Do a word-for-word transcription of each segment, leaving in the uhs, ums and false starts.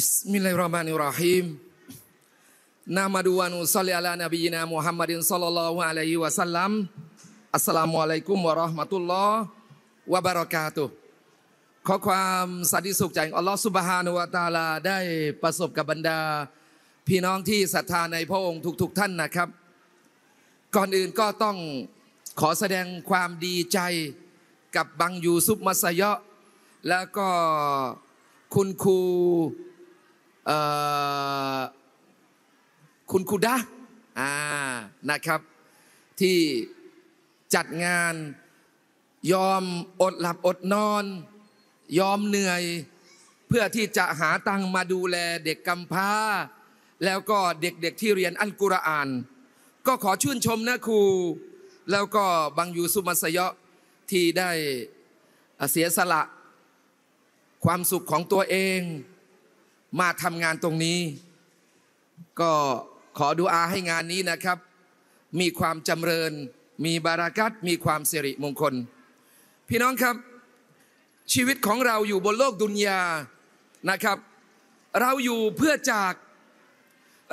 Bismillahirrahmanirrahim. Nahmadu wa nusalli ala nabiyyina Muhammadin sallallahu alaihi wasallam. Assalamualaikum warahmatullahi wabarakatuh. ขอความสันติสุขจากอัลลอฮฺซุบฮานะฮูวะตะอาลาได้ประสบกับบรรดาพี่น้องที่ศรัทธาในพระองค์ทุกๆท่านนะครับก่อนอื่นก็ต้องขอแสดงความดีใจกับบังยูซุฟมัสยะแล้วก็คุณครูคุณครูดะอ่านะครับที่จัดงานยอมอดหลับอดนอนยอมเหนื่อยเพื่อที่จะหาตังมาดูแลเด็กกำพร้าแล้วก็เด็กๆที่เรียนอัลกุรอานก็ขอชื่นชมนะครูแล้วก็บังยูซุฟมัสยะที่ได้เสียสละความสุขของตัวเองมาทำงานตรงนี้ก็ขอดุอาให้งานนี้นะครับมีความจำเริญมีบารากัตมีความสิริมงคลพี่น้องครับชีวิตของเราอยู่บนโลกดุนยานะครับเราอยู่เพื่อจาก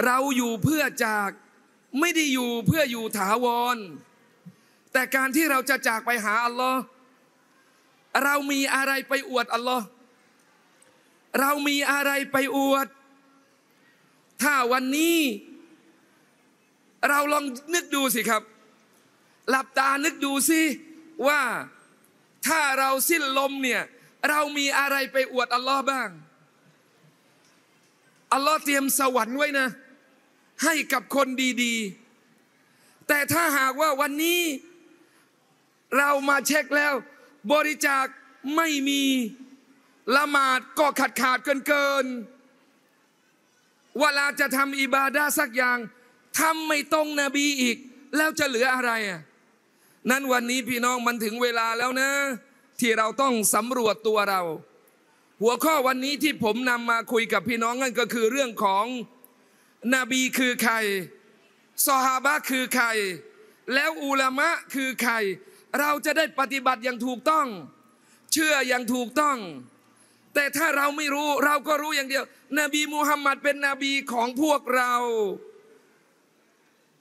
เราอยู่เพื่อจากไม่ได้อยู่เพื่ออยู่ถาวรแต่การที่เราจะจากไปหาอัลลอฮ์เรามีอะไรไปอวดอัลลอฮ์เรามีอะไรไปอวดถ้าวันนี้เราลองนึกดูสิครับหลับตานึกดูสิว่าถ้าเราสิ้นลมเนี่ยเรามีอะไรไปอวดอัลลอฮ์บ้างอัลลอฮ์เตรียมสวรรค์ไว้นะให้กับคนดีๆแต่ถ้าหากว่าวันนี้เรามาเช็คแล้วบริจาคไม่มีละหมาดก็ขาดขาดเกินเกินเวลาจะทำอิบาดะห์สักอย่างทำไม่ตรงนบีอีกแล้วจะเหลืออะไรอ่ะนั้นวันนี้พี่น้องมันถึงเวลาแล้วนะที่เราต้องสำรวจตัวเราหัวข้อวันนี้ที่ผมนำมาคุยกับพี่น้องนั่นก็คือเรื่องของนบีคือใครซอฮาบะห์คือใครแล้วอุลามะคือใครเราจะได้ปฏิบัติอย่างถูกต้องเชื่ออย่างถูกต้องแต่ถ้าเราไม่รู้เราก็รู้อย่างเดียวนบีมุฮัมมัดเป็นนบีของพวกเรา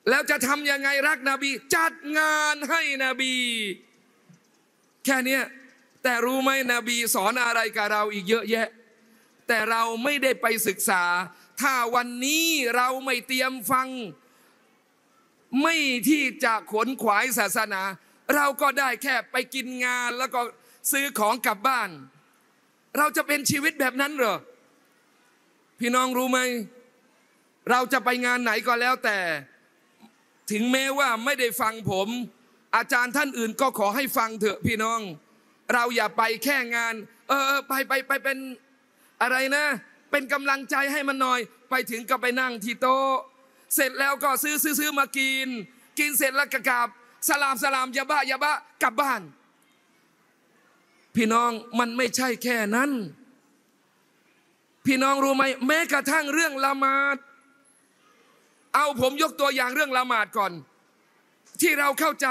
แล้วจะทำยังไงรักนบีจัดงานให้นบีแค่นี้แต่รู้ไหมนบีสอนอะไรกับเราอีกเยอะแยะแต่เราไม่ได้ไปศึกษาถ้าวันนี้เราไม่เตรียมฟังไม่ที่จะขนขวายศาสนาเราก็ได้แค่ไปกินงานแล้วก็ซื้อของกลับบ้านเราจะเป็นชีวิตแบบนั้นเหรอพี่น้องรู้ไหมเราจะไปงานไหนก็แล้วแต่ถึงแม้ว่าไม่ได้ฟังผมอาจารย์ท่านอื่นก็ขอให้ฟังเถอะพี่น้องเราอย่าไปแค่งานเออไปไปไปเป็นอะไรนะเป็นกำลังใจให้มันหน่อยไปถึงก็ไปนั่งที่โต๊ะเสร็จแล้วก็ซื้อซื้อซื้อมากินกินเสร็จแล้วก็กลับสลามสลามยาบ้ายาบ้ากลับบ้านพี่น้องมันไม่ใช่แค่นั้นพี่น้องรู้ไหมแม้กระทั่งเรื่องละหมาดเอาผมยกตัวอย่างเรื่องละหมาดก่อนที่เราเข้าใจ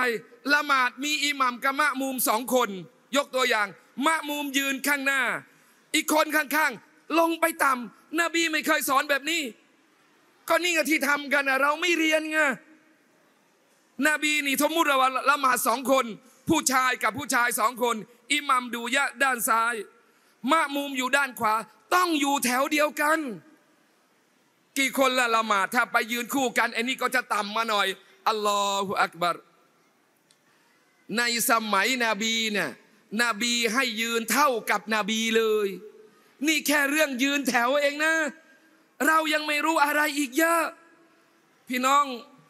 ละหมาดมีอิหมัมกับมะมูมสองคนยกตัวอย่างมะมูมยืนข้างหน้าอีกคนข้างๆลงไปต่ำนบีไม่เคยสอนแบบนี้ก็นี่ไงที่ทำกันเราไม่เรียนไงนบีนี่สมมุติเราละหมาดสองคนผู้ชายกับผู้ชายสองคนอิหมัมดูยะด้านซ้ายมะมูมอยู่ด้านขวาต้องอยู่แถวเดียวกันกี่คนละละหมาดถ้าไปยืนคู่กันไอ้นี่ก็จะต่ำมาหน่อยอัลลอฮฺอักบัรในสมัยนบีเนี่ยนบีให้ยืนเท่ากับนบีเลยนี่แค่เรื่องยืนแถวเองนะเรายังไม่รู้อะไรอีกเยอะพี่น้อง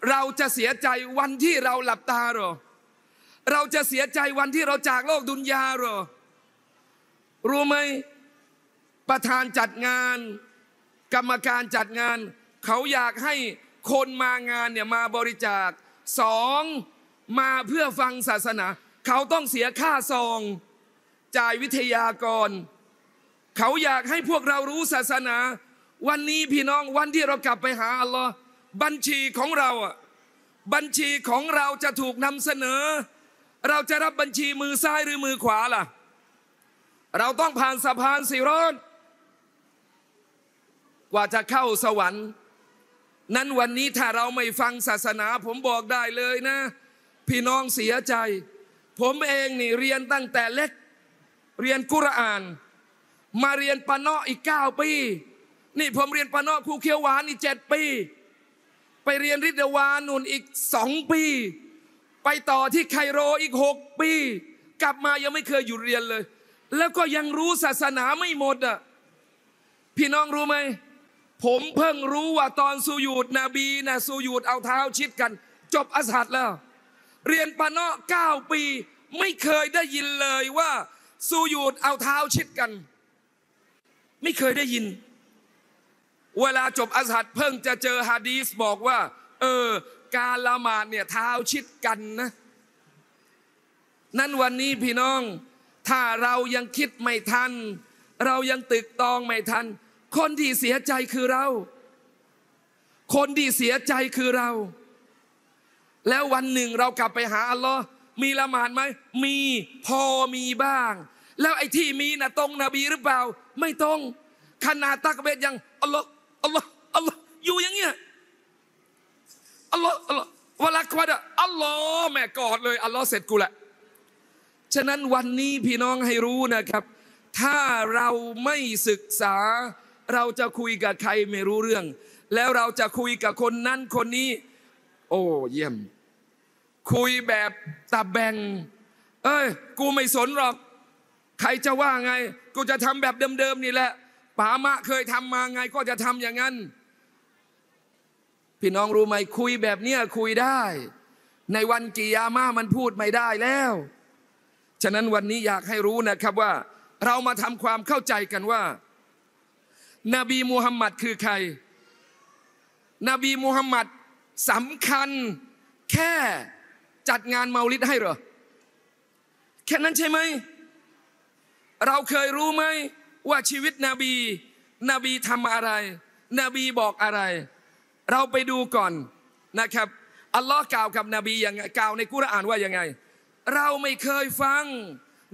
เราจะเสียใจวันที่เราหลับตาหรอเราจะเสียใจวันที่เราจากโลกดุนยาหรอรู้ไหมประธานจัดงานกรรมการจัดงานเขาอยากให้คนมางานเนี่ยมาบริจาคสองมาเพื่อฟังศาสนาเขาต้องเสียค่าซองจ่ายวิทยากรเขาอยากให้พวกเรารู้ศาสนาวันนี้พี่น้องวันที่เรากลับไปหาอัลลอฮ์บัญชีของเราอ่ะบัญชีของเราจะถูกนำเสนอเราจะรับบัญชีมือซ้ายหรือมือขวาล่ะเราต้องผ่านสะพานสิรอต ว่าจะเข้าสวรรค์นั้นวันนี้ถ้าเราไม่ฟังศาสนาผมบอกได้เลยนะพี่น้องเสียใจผมเองนี่เรียนตั้งแต่เล็กเรียนกุรอานมาเรียนปะเนาะอีกเก้าปีนี่ผมเรียนปะเนาะครูเขียวหวานอีกเจ็ดปีไปเรียนริดวานุนอีกสองปีไปต่อที่ไคโรอีกหกปีกลับมายังไม่เคยหยุดเรียนเลยแล้วก็ยังรู้ศาสนาไม่หมดอ่ะพี่น้องรู้ไหมผมเพิ่งรู้ว่าตอนสุญูดนบีนะสุญูดเอาเท้าชิดกันจบอัสฮัดแล้วเรียนปะเนาะเก้าปีไม่เคยได้ยินเลยว่าสุญูดเอาเท้าชิดกันไม่เคยได้ยินเวลาจบอัสฮัดเพิ่งจะเจอฮะดีษบอกว่าเออการละหมาดเนี่ยเท้าชิดกันนะนั้นวันนี้พี่น้องถ้าเรายังคิดไม่ทันเรายังตึกตองไม่ทันคนที่เสียใจคือเราคนที่เสียใจคือเราแล้ววันหนึ่งเรากลับไปหาอัลลอฮ์มีละหมาดไหมมีพอมีบ้างแล้วไอ้ที่มีนะตรงนบีหรือเปล่าไม่ตรงขนาดตักเบดยังอัลลอฮ์อัลลอฮ์อัลลอฮ์อยู่อย่างเงี้ยอัลลอฮ์อัลลอฮ์วะลักวะดะอัลลอฮ์แม่กอดเลยอัลลอฮ์เสร็จกูแหละฉะนั้นวันนี้พี่น้องให้รู้นะครับถ้าเราไม่ศึกษาเราจะคุยกับใครไม่รู้เรื่องแล้วเราจะคุยกับคนนั้นคนนี้โอ้เยี่ยมคุยแบบตะแบงเอ้ยกูไม่สนหรอกใครจะว่าไงกูจะทำแบบเดิมๆนี่แหละป๋ามะเคยทำมาไงก็จะทำอย่างนั้นพี่น้องรู้ไหมคุยแบบเนี้ยคุยได้ในวันกิยามะมันพูดไม่ได้แล้วฉะนั้นวันนี้อยากให้รู้นะครับว่าเรามาทำความเข้าใจกันว่านบีมุฮัมมัดคือใครนบีมุฮัมมัดสำคัญแค่จัดงานเมาลิดให้เหรอแค่นั้นใช่ไหมเราเคยรู้ไหมว่าชีวิตนบีนบีทำอะไรนบีบอกอะไรเราไปดูก่อนนะครับอัลลอฮ์กล่าวกับนบียังไงกล่าวในกุรอานว่ายังไงเราไม่เคยฟัง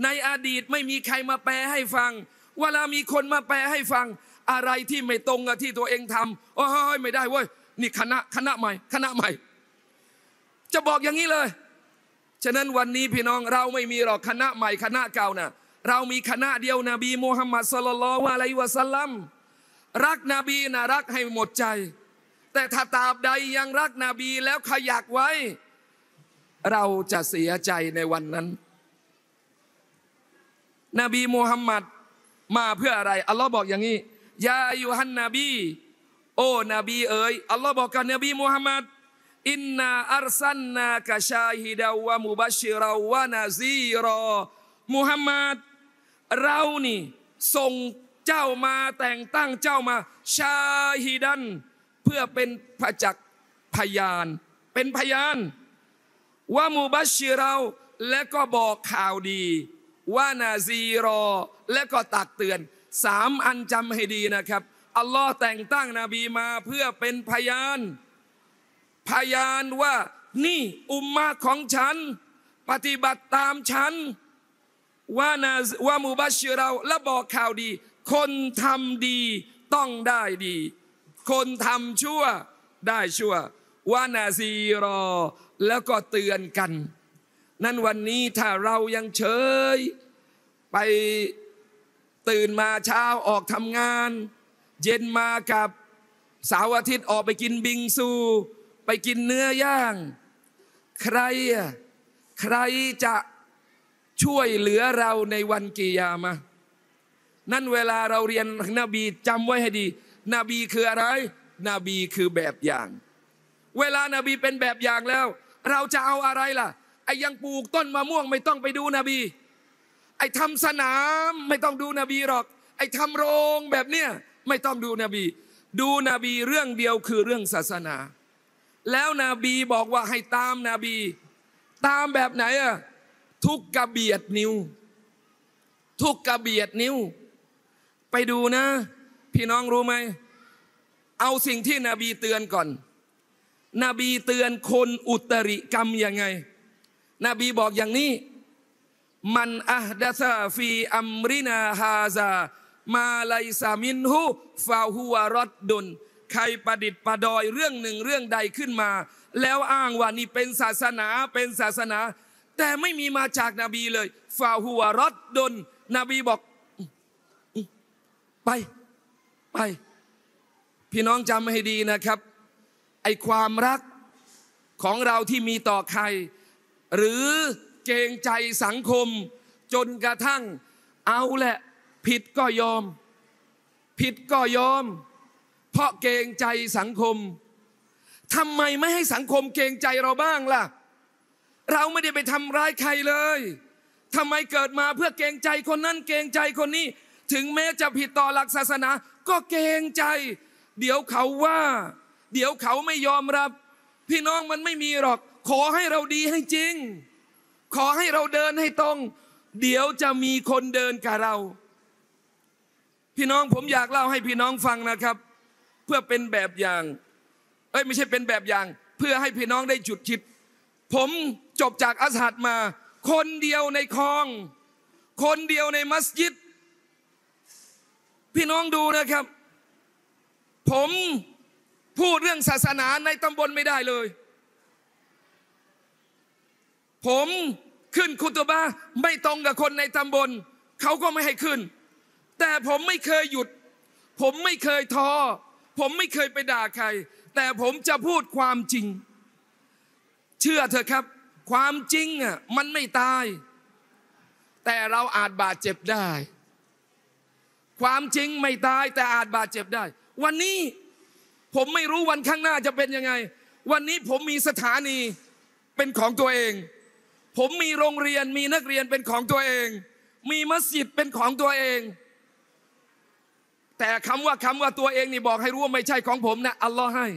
ในอดีตไม่มีใครมาแปลให้ฟังเวลามีคนมาแปลให้ฟังอะไรที่ไม่ตรงกับที่ตัวเองทำโอ้ยไม่ได้เว้ยนี่คณะคณะใหม่คณะใหม่จะบอกอย่างนี้เลยฉะนั้นวันนี้พี่น้องเราไม่มีหรอกคณะใหม่คณะเก่านะเรามีคณะเดียวนบีมุฮัมมัดศ็อลลัลลอฮุอะลัยฮิวะซัลลัมรักนบีนะรักให้หมดใจแต่ถ้าตราบใดยังรักนบีแล้วขยักไว้เราจะเสียใจในวันนั้นนบีมุฮัมมัดมาเพื่ออะไรอัลลอฮ์บอกอย่างนี้ยาอายูฮันนบีโอ้นบีเอ๋ยอัลลอฮ์บอกกับนบีมุฮัมมัดอินนาอัลซันนากะชาฮิดาวะมุบัชชิราวะนาซีรอมุฮัมมัดเรานี่ส่งเจ้ามาแต่งตั้งเจ้ามาชาฮิดันเพื่อเป็นประจักษ์พยานเป็นพยานว่ามุบัชชิเราและก็บอกข่าวดีว่านาซีรอและก็ตักเตือนสามอันจำให้ดีนะครับอัลลอฮ์แต่งตั้งนบีมาเพื่อเป็นพยานพยานว่านี่อุมมะของฉันปฏิบัติตามฉันว่านาว่ามุบัชชิเราและบอกข่าวดีคนทำดีต้องได้ดีคนทำชั่วได้ชั่วว่านาซีรอแล้วก็เตือนกันนั่นวันนี้ถ้าเรายังเฉยไปตื่นมาเช้าออกทำงานเย็นมากับเสาร์อาทิตย์ออกไปกินบิงซูไปกินเนื้อย่างใครใครจะช่วยเหลือเราในวันกิยามะห์นั่นเวลาเราเรียนนบีจำไว้ให้ดีนบีคืออะไรนบีคือแบบอย่างเวลานบีเป็นแบบอย่างแล้วเราจะเอาอะไรล่ะไอ้ยังปลูกต้นมะม่วงไม่ต้องไปดูนบีไอ้ทำสนามไม่ต้องดูนบีหรอกไอ้ทำโรงแบบเนี้ยไม่ต้องดูนบีดูนบีเรื่องเดียวคือเรื่องศาสนาแล้วนบีบอกว่าให้ตามนบีตามแบบไหนอะทุกกระเบียดนิ้วทุกกระเบียดนิ้วไปดูนะพี่น้องรู้ไหมเอาสิ่งที่นบีเตือนก่อนนบีเตือนคนอุตริกรรมยังไงนบีบอกอย่างนี้มันอะห์ดะซาฟีอัมรินาฮาซา มาไลซามินฮูฟาฮูวารดดุนใครประดิษฐ์ประดอยเรื่องหนึ่งเรื่องใดขึ้นมาแล้วอ้างว่านี่เป็นศาสนาเป็นศาสนาแต่ไม่มีมาจากนบีเลยฟาฮูวารดดุนนบีบอกไปไปพี่น้องจำให้ดีนะครับไอความรักของเราที่มีต่อใครหรือเกรงใจสังคมจนกระทั่งเอาแหละผิดก็ยอมผิดก็ยอมเพราะเกรงใจสังคมทำไมไม่ให้สังคมเกรงใจเราบ้างล่ะเราไม่ได้ไปทำร้ายใครเลยทำไมเกิดมาเพื่อเกรงใจคนนั้นเกรงใจคนนี้ถึงแม้จะผิดต่อหลักศาสนาก็เกรงใจเดี๋ยวเขาว่าเดี๋ยวเขาไม่ยอมรับพี่น้องมันไม่มีหรอกขอให้เราดีให้จริงขอให้เราเดินให้ตรงเดี๋ยวจะมีคนเดินกับเราพี่น้องผมอยากเล่าให้พี่น้องฟังนะครับเพื่อเป็นแบบอย่างเอ้ยไม่ใช่เป็นแบบอย่างเพื่อให้พี่น้องได้จุดคิดผมจบจากอัสฮัดมาคนเดียวในคลองคนเดียวในมัสยิดพี่น้องดูนะครับผมพูดเรื่องศาสนาในตำบลไม่ได้เลยผมขึ้นคุตบะห์ไม่ตรงกับคนในตำบลเขาก็ไม่ให้ขึ้นแต่ผมไม่เคยหยุดผมไม่เคยท้อผมไม่เคยไปด่าใครแต่ผมจะพูดความจริงเชื่อเถอะครับความจริงอ่ะมันไม่ตายแต่เราอาจบาดเจ็บได้ความจริงไม่ตายแต่อาจบาดเจ็บได้วันนี้ผมไม่รู้วันข้างหน้าจะเป็นยังไงวันนี้ผมมีสถานีเป็นของตัวเองผมมีโรงเรียนมีนักเรียนเป็นของตัวเองมีมัสยิดเป็นของตัวเองแต่คำว่าคำว่าตัวเองนี่บอกให้รู้ว่าไม่ใช่ของผมนะอัลลอฮ์ให้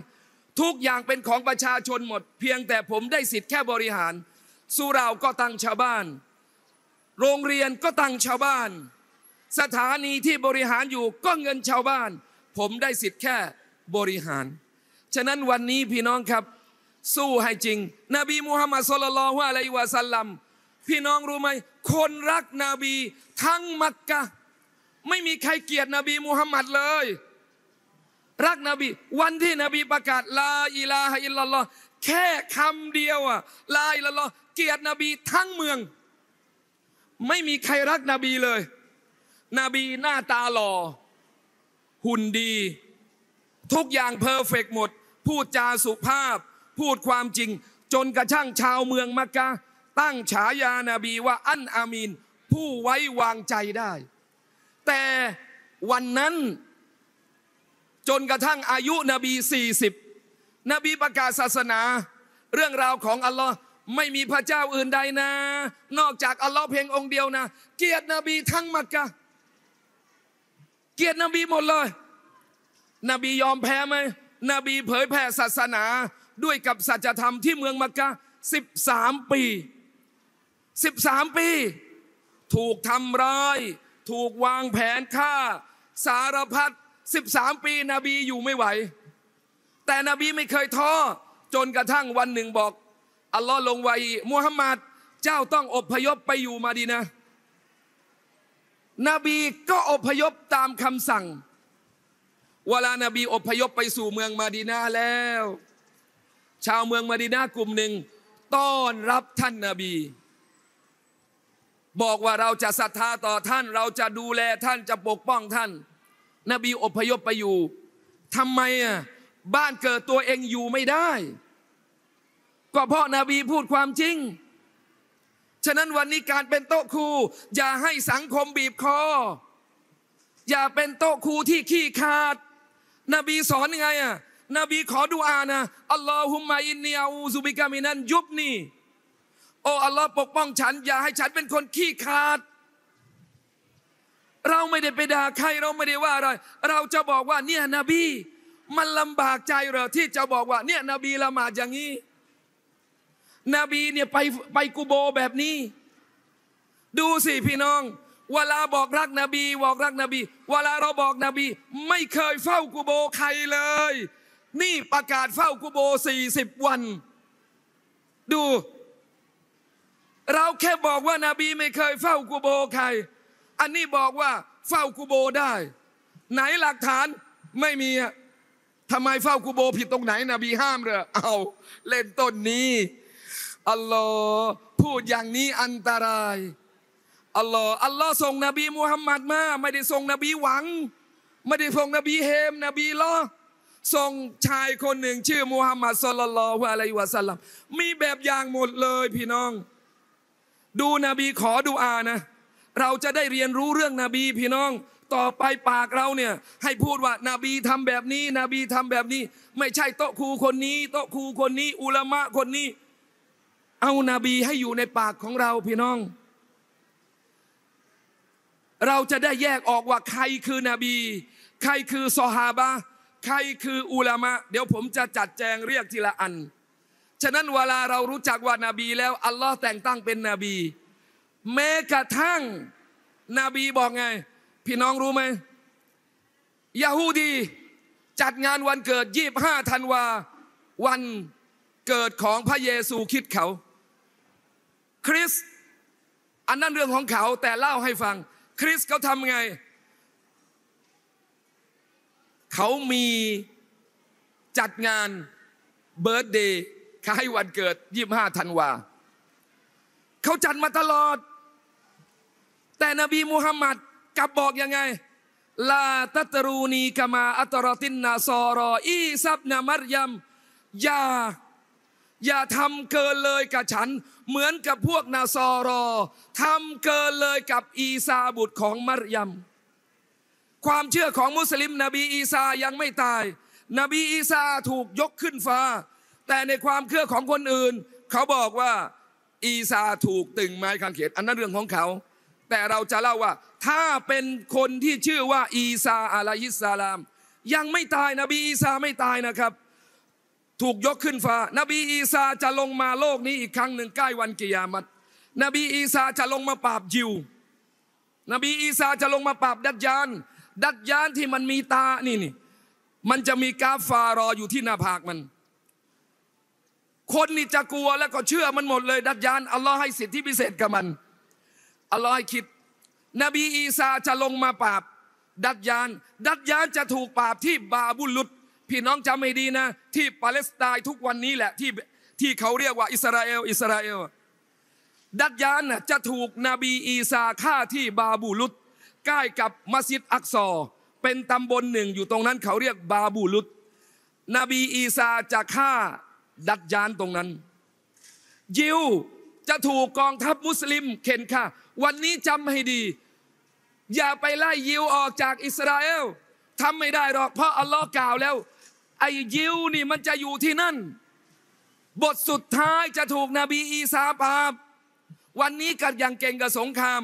ทุกอย่างเป็นของประชาชนหมดเพียงแต่ผมได้สิทธิ์แค่บริหารสุราก็ตั้งชาวบ้านโรงเรียนก็ตั้งชาวบ้านสถานีที่บริหารอยู่ก็เงินชาวบ้านผมได้สิทธิ์แค่บริหารฉะนั้นวันนี้พี่น้องครับสู้ให้จริงนบีมุฮัมมัดศ็อลลัลลอฮุอะลัยฮิวะซัลลัมพี่น้องรู้ไหมคนรักนบีทั้งมักกะไม่มีใครเกลียดนบีมุฮัมมัดเลยรักนบีวันที่นบีประกาศลาอิลาฮะอิลลัลลอฮ์แค่คำเดียวอะลาอิลาฮะอิลลัลลอฮ์เกลียดนบีทั้งเมืองไม่มีใครรักนบีเลยนบีหน้าตาหล่อหุ่นดีทุกอย่างเพอร์เฟกต์หมดพูดจาสุภาพพูดความจริงจนกระทั่งชาวเมืองมักกะตั้งฉายานาบีว่าอันอามีนผู้ไว้วางใจได้แต่วันนั้นจนกระทั่งอายุนบีสี่สิบนบีประกาศศาสนาเรื่องราวของอัลลอฮ์ไม่มีพระเจ้าอื่นใดนะนอกจากอัลลอฮ์เพียงองค์เดียวนะเกลียดนบีทั้งมักกะเกลียดนบีหมดเลยนบียอมแพ้ไหมนบีเผยแผ่ศาสนาด้วยกับสัจธรรมที่เมืองมักกะสิบสามปีสิบสามปีถูกทำร้ายถูกวางแผนฆ่าสารพัดสิบสามปีนบีอยู่ไม่ไหวแต่นบีไม่เคยท้อจนกระทั่งวันหนึ่งบอกอัลลอฮ์ลงวาฮีมุฮัมมัดเจ้าต้องอพยพไปอยู่มาดีนะนบีก็อพยพตามคำสั่งเวลานบีอพยพไปสู่เมืองมาดีนาแล้วชาวเมืองมาดีนากลุ่มหนึ่งต้อนรับท่านนบีบอกว่าเราจะศรัทธาต่อท่านเราจะดูแลท่านจะปกป้องท่านนบีอพยพไปอยู่ทำไมอ่ะบ้านเกิดตัวเองอยู่ไม่ได้ก็เพราะนบีพูดความจริงฉะนั้นวันนี้การเป็นโต๊ะครูอย่าให้สังคมบีบคออย่าเป็นโต๊ะครูที่ขี้ขาดนบีสอนยังไงอ่ะนบีขอดุอานะอัลลอฮุมมะอินนีอูซุบิกะมินันยุบนีโอ้อัลลอฮ์ปกป้องฉันอย่าให้ฉันเป็นคนขี้ขาดเราไม่ได้ไปด่าใครเราไม่ได้ว่าอะไรเราจะบอกว่าเนี่ยนบีมันลำบากใจเหรอที่จะบอกว่าเนี่ยนบีละหมาดอย่างนี้นบีเนี่ยไปไปกุโบแบบนี้ดูสิพี่น้องเวลาบอกรักนบีบอกรักนบีเวลาเราบอกนบีไม่เคยเฝ้ากุโบใครเลยนี่ประกาศเฝ้ากุโบสี่สิบวันดูเราแค่บอกว่านาบีไม่เคยเฝ้ากุโบใคร อันนี้บอกว่าเฝ้ากูโบได้ไหนหลักฐานไม่มีทำไมเฝ้ากูโบผิดตรงไหนนบีห้ามเหรอเอาเล่นต้นนี้อัลลอฮ์พูดอย่างนี้อันตรายอัลลอฮ์อัลลอฮ์ส่งนบีมุฮัมมัดมาไม่ได้ส่งนบีหวังไม่ได้ส่งนบีเฮมนบีล้อส่งชายคนหนึ่งชื่อมุฮัมมัดศ็อลลัลลอฮุอะลัยฮิวะซัลลัมมีแบบอย่างหมดเลยพี่น้องดูนบีขอดุอานะเราจะได้เรียนรู้เรื่องนบีพี่น้องต่อไปปากเราเนี่ยให้พูดว่านบีทำแบบนี้นบีทำแบบนี้ไม่ใช่โต๊ะครูคนนี้โต๊ะครูคนนี้อุลามะคนนี้เอานบีให้อยู่ในปากของเราพี่น้องเราจะได้แยกออกว่าใครคือนบีใครคือซอฮาบะห์ใครคืออุลามะเดี๋ยวผมจะจัดแจงเรียกทีละอันฉะนั้นเวลาเรารู้จักว่านบีแล้วอัลลอฮ์แต่งตั้งเป็นนบีแม้กระทั่งนบีบอกไงพี่น้องรู้ไหมยะฮูดีจัดงานวันเกิดยี่สิบห้าธันวาวันเกิดของพระเยซูคริสต์เขาคริสต์อันนั้นเรื่องของเขาแต่เล่าให้ฟังคริสต์เขาทำไงเขามีจัดงานเบิร์ธเดย์คล้ายวันเกิดยี่สิบห้าธันวาเขาจัดมาตลอดแต่นบีมุฮัมมัดกลับบอกยังไงลาตัตรูนีกามาอัตรตินนาซอรออีซับนามัรยัมอย่าอย่าทำเกินเลยกับฉันเหมือนกับพวกนาซอรอทำเกินเลยกับอีซาบุตรของมัรยัมความเชื่อของมุสลิมนบีอีซายังไม่ตายนบีอีซาถูกยกขึ้นฟ้าแต่ในความเชื่อของคนอื่นเขาบอกว่าอีซาถูกตึงไม้กางเขนอันนั้นเรื่องของเขาแต่เราจะเล่าว่าถ้าเป็นคนที่ชื่อว่าอีซาอะลัยฮิสสลามยังไม่ตายนบีอีซาไม่ตายนะครับถูกยกขึ้นฟ้านบีอีซาจะลงมาโลกนี้อีกครั้งหนึ่งใกล้วันกิยามัตนบีอีซาจะลงมาปราบยิวนบีอีซาจะลงมาปราบดัจญาลดัจญาลที่มันมีตานี่นี่มันจะมีกาฟารออยู่ที่หน้าผากมันคนนี่จะกลัวแล้วก็เชื่อมันหมดเลยดัจญาลอัลลอฮ์ให้สิทธิพิเศษกับมันอัลลอฮ์ให้คิดนบีอีซาจะลงมาปราบดัจญาลดัจญาลจะถูกปราบที่บาบุลุดพี่น้องจำไม่ดีนะที่ปาเลสไตน์ทุกวันนี้แหละที่ที่เขาเรียกว่าอิสราเอลอิสราเอลดัจญาลน่ะจะถูกนบีอีซาฆ่าที่บาบุลุดใกล้กับมัสยิดอักซอเป็นตำบลหนึ่งอยู่ตรงนั้นเขาเรียกบาบูลุดนบีอีซาจะฆ่าดัจญาลตรงนั้นยิวจะถูกกองทัพมุสลิมเข็นฆ่าวันนี้จำให้ดีอย่าไปไล่ยิวออกจากอิสราเอลทำไม่ได้หรอกเพราะอัลลอฮ์กล่าวแล้วไอ้ยิวนี่มันจะอยู่ที่นั่นบทสุดท้ายจะถูกนบีอีซาปราบวันนี้กันอย่างเก่งกับสงคราม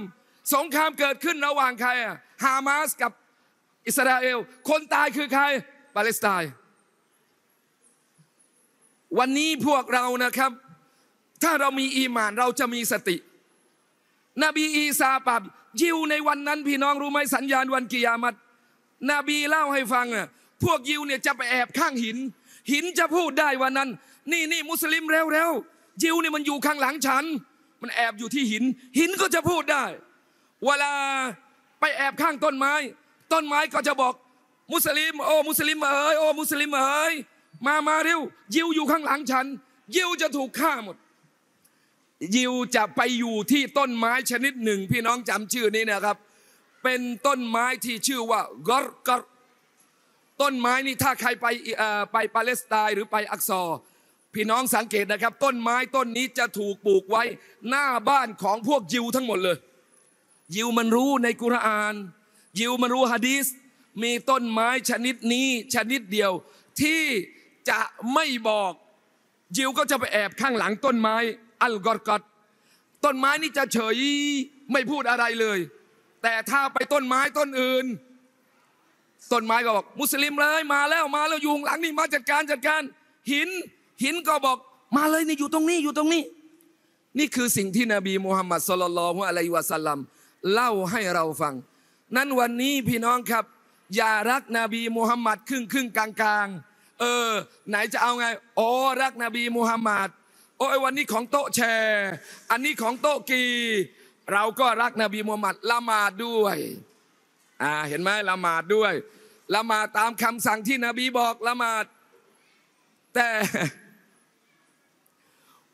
สงครามเกิดขึ้นระหว่างใครอะฮามาสกับอิสราเอลคนตายคือใครปาเลสไตน์วันนี้พวกเรานะครับถ้าเรามีอีหม่านเราจะมีสตินบีอีซาปราบยิวในวันนั้นพี่น้องรู้ไหมสัญญาณวันกิยามัตนบีเล่าให้ฟังอะพวกยิวเนี่ยจะไปแอบข้างหินหินจะพูดได้วันนั้นนี่นี่มุสลิมเร็วเร็วยิวเนี่ยมันอยู่ข้างหลังฉันมันแอบอยู่ที่หินหินก็จะพูดได้เวลาไปแอบข้างต้นไม้ต้นไม้ก็จะบอกมุสลิมโอ้มุสลิมเอ๋ยโอ้มุสลิมเอ๋ยมามาเร็วยิวอยู่ข้างหลังฉันยิวจะถูกฆ่าหมดยิวจะไปอยู่ที่ต้นไม้ชนิดหนึ่งพี่น้องจำชื่อนี้นะครับเป็นต้นไม้ที่ชื่อว่ากอร์กอร์ต้นไม้นี่ถ้าใครไปไปปาเลสไตน์หรือไปอักซอพี่น้องสังเกตนะครับต้นไม้ต้นนี้จะถูกปลูกไว้หน้าบ้านของพวกยิวทั้งหมดเลยยิวมันรู้ในกุรอานยิวมันรู้ฮะดีษมีต้นไม้ชนิดนี้ชนิดเดียวที่จะไม่บอกยิวก็จะไปแอบข้างหลังต้นไม้อัลกอรกอตต้นไม้นี่จะเฉยไม่พูดอะไรเลยแต่ถ้าไปต้นไม้ต้นอื่นต้นไม้ก็บอกมุสลิมเลยมาแล้วมาแล้วอยู่ข้างหลังนี่มาจัดการจัดการหินหินก็บอกมาเลยนี่อยู่ตรงนี้อยู่ตรงนี้นี่คือสิ่งที่นบีมุฮัมมัดศ็อลลัลลอฮุอะลัยฮิวะซัลลัมเล่าให้เราฟังนั้นวันนี้พี่น้องครับอย่ารักนบีมุฮัมมัดครึ่งครึ่งกลางกลางเออไหนจะเอาไงโอ้รักนบีมุฮัมมัดโอ้ยวันนี้ของโต๊ะแชร์อันนี้ของโต๊ะกี เราก็รักนบีมูฮัมหมัดละหมาดด้วยอ่าเห็นไหมละหมาดด้วยละหมาดตามคำสั่งที่นบีบอกละหมาดแต่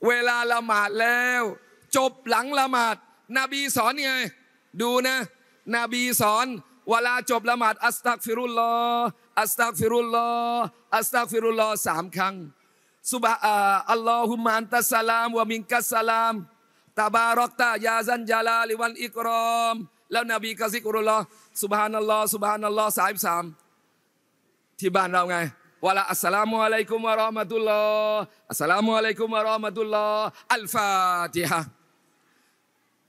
เวลาละหมาดแล้วจบหลังละหมาดนบีสอนไงดูนะนบีสอนเวลาจบละหมาดอัสตัฆฟิรุลลอฮ์อัสตัฆฟิรุลลอฮ์อัสตัฆฟิรุลลอฮ์สามครั้งซุบฮาอัลลอฮุมะอันตัสสลามวะมินกัสสลามตะบารักตะยาซันญะลาลิวัลอิกรอมแล้วนบีกะซิกรุลลอฮ์ซุบฮานัลลอฮ์ซุบฮานัลลอฮ์สามสามที่บ้านเราไงวะลาอัสสลามุอะลัยกุมวะเราะมะตุลลอฮ์อัสสลามุอะลัยกุมวะเราะมะตุลลอฮ์อัลฟาติฮะ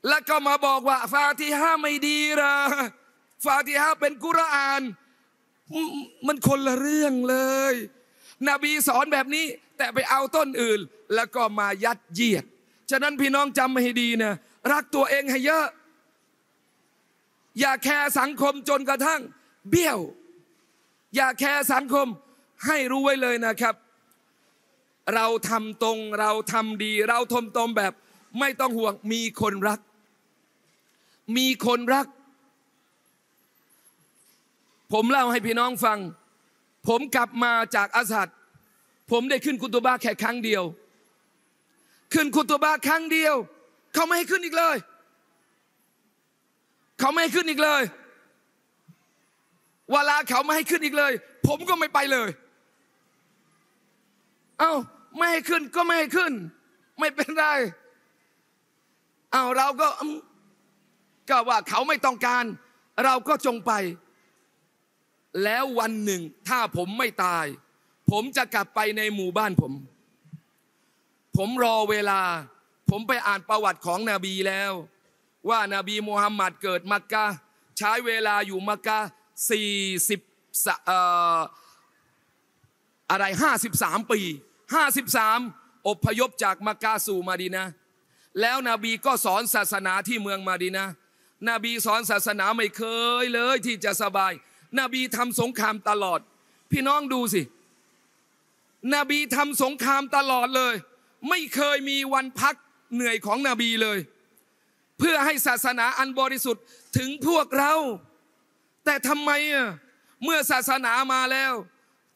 แล้วก็มาบอกว่าฟาติฮะไม่ดีนะฟาติฮะเป็นกุรอานมันคนละเรื่องเลยนบีสอนแบบนี้แต่ไปเอาต้นอื่นแล้วก็มายัดเยียดฉะนั้นพี่น้องจำให้ดีนะรักตัวเองให้เยอะอย่าแคร์สังคมจนกระทั่งเบี้ยวอย่าแคร์สังคมให้รู้ไว้เลยนะครับเราทำตรงเราทำดีเราทมตมแบบไม่ต้องห่วงมีคนรักมีคนรักผมเล่าให้พี่น้องฟังผมกลับมาจากอัสฮัดผมได้ขึ้นคุตุบะห์แค่ครั้งเดียวขึ้นคุตุบะห์ครั้งเดียวเขาไม่ให้ขึ้นอีกเลยเขาไม่ให้ขึ้นอีกเลยเวลาเขาไม่ให้ขึ้นอีกเลยผมก็ไม่ไปเลยเอ้าไม่ให้ขึ้นก็ไม่ให้ขึ้นไม่เป็นไรเอ้าเราก็ก็ว่าเขาไม่ต้องการเราก็จงไปแล้ววันหนึ่งถ้าผมไม่ตายผมจะกลับไปในหมู่บ้านผมผมรอเวลาผมไปอ่านประวัติของนบีแล้วว่านาบีมูฮัมหมัดเกิดมักกะฮ์ใช้เวลาอยู่มักกะฮ์สี่สิบอะไรห้าสิบสามปีห้าสิบสามอพยพจากมักกะฮ์สู่มะดีนะห์แล้วนบีก็สอนศาสนาที่เมืองมะดีนะห์นบีสอนศาสนาไม่เคยเลยที่จะสบายนบีทำสงครามตลอดพี่น้องดูสินบีทำสงครามตลอดเลยไม่เคยมีวันพักเหนื่อยของนบีเลยเพื่อให้ศาสนาอันบริสุทธิ์ถึงพวกเราแต่ทำไมเมื่อศาสนามาแล้ว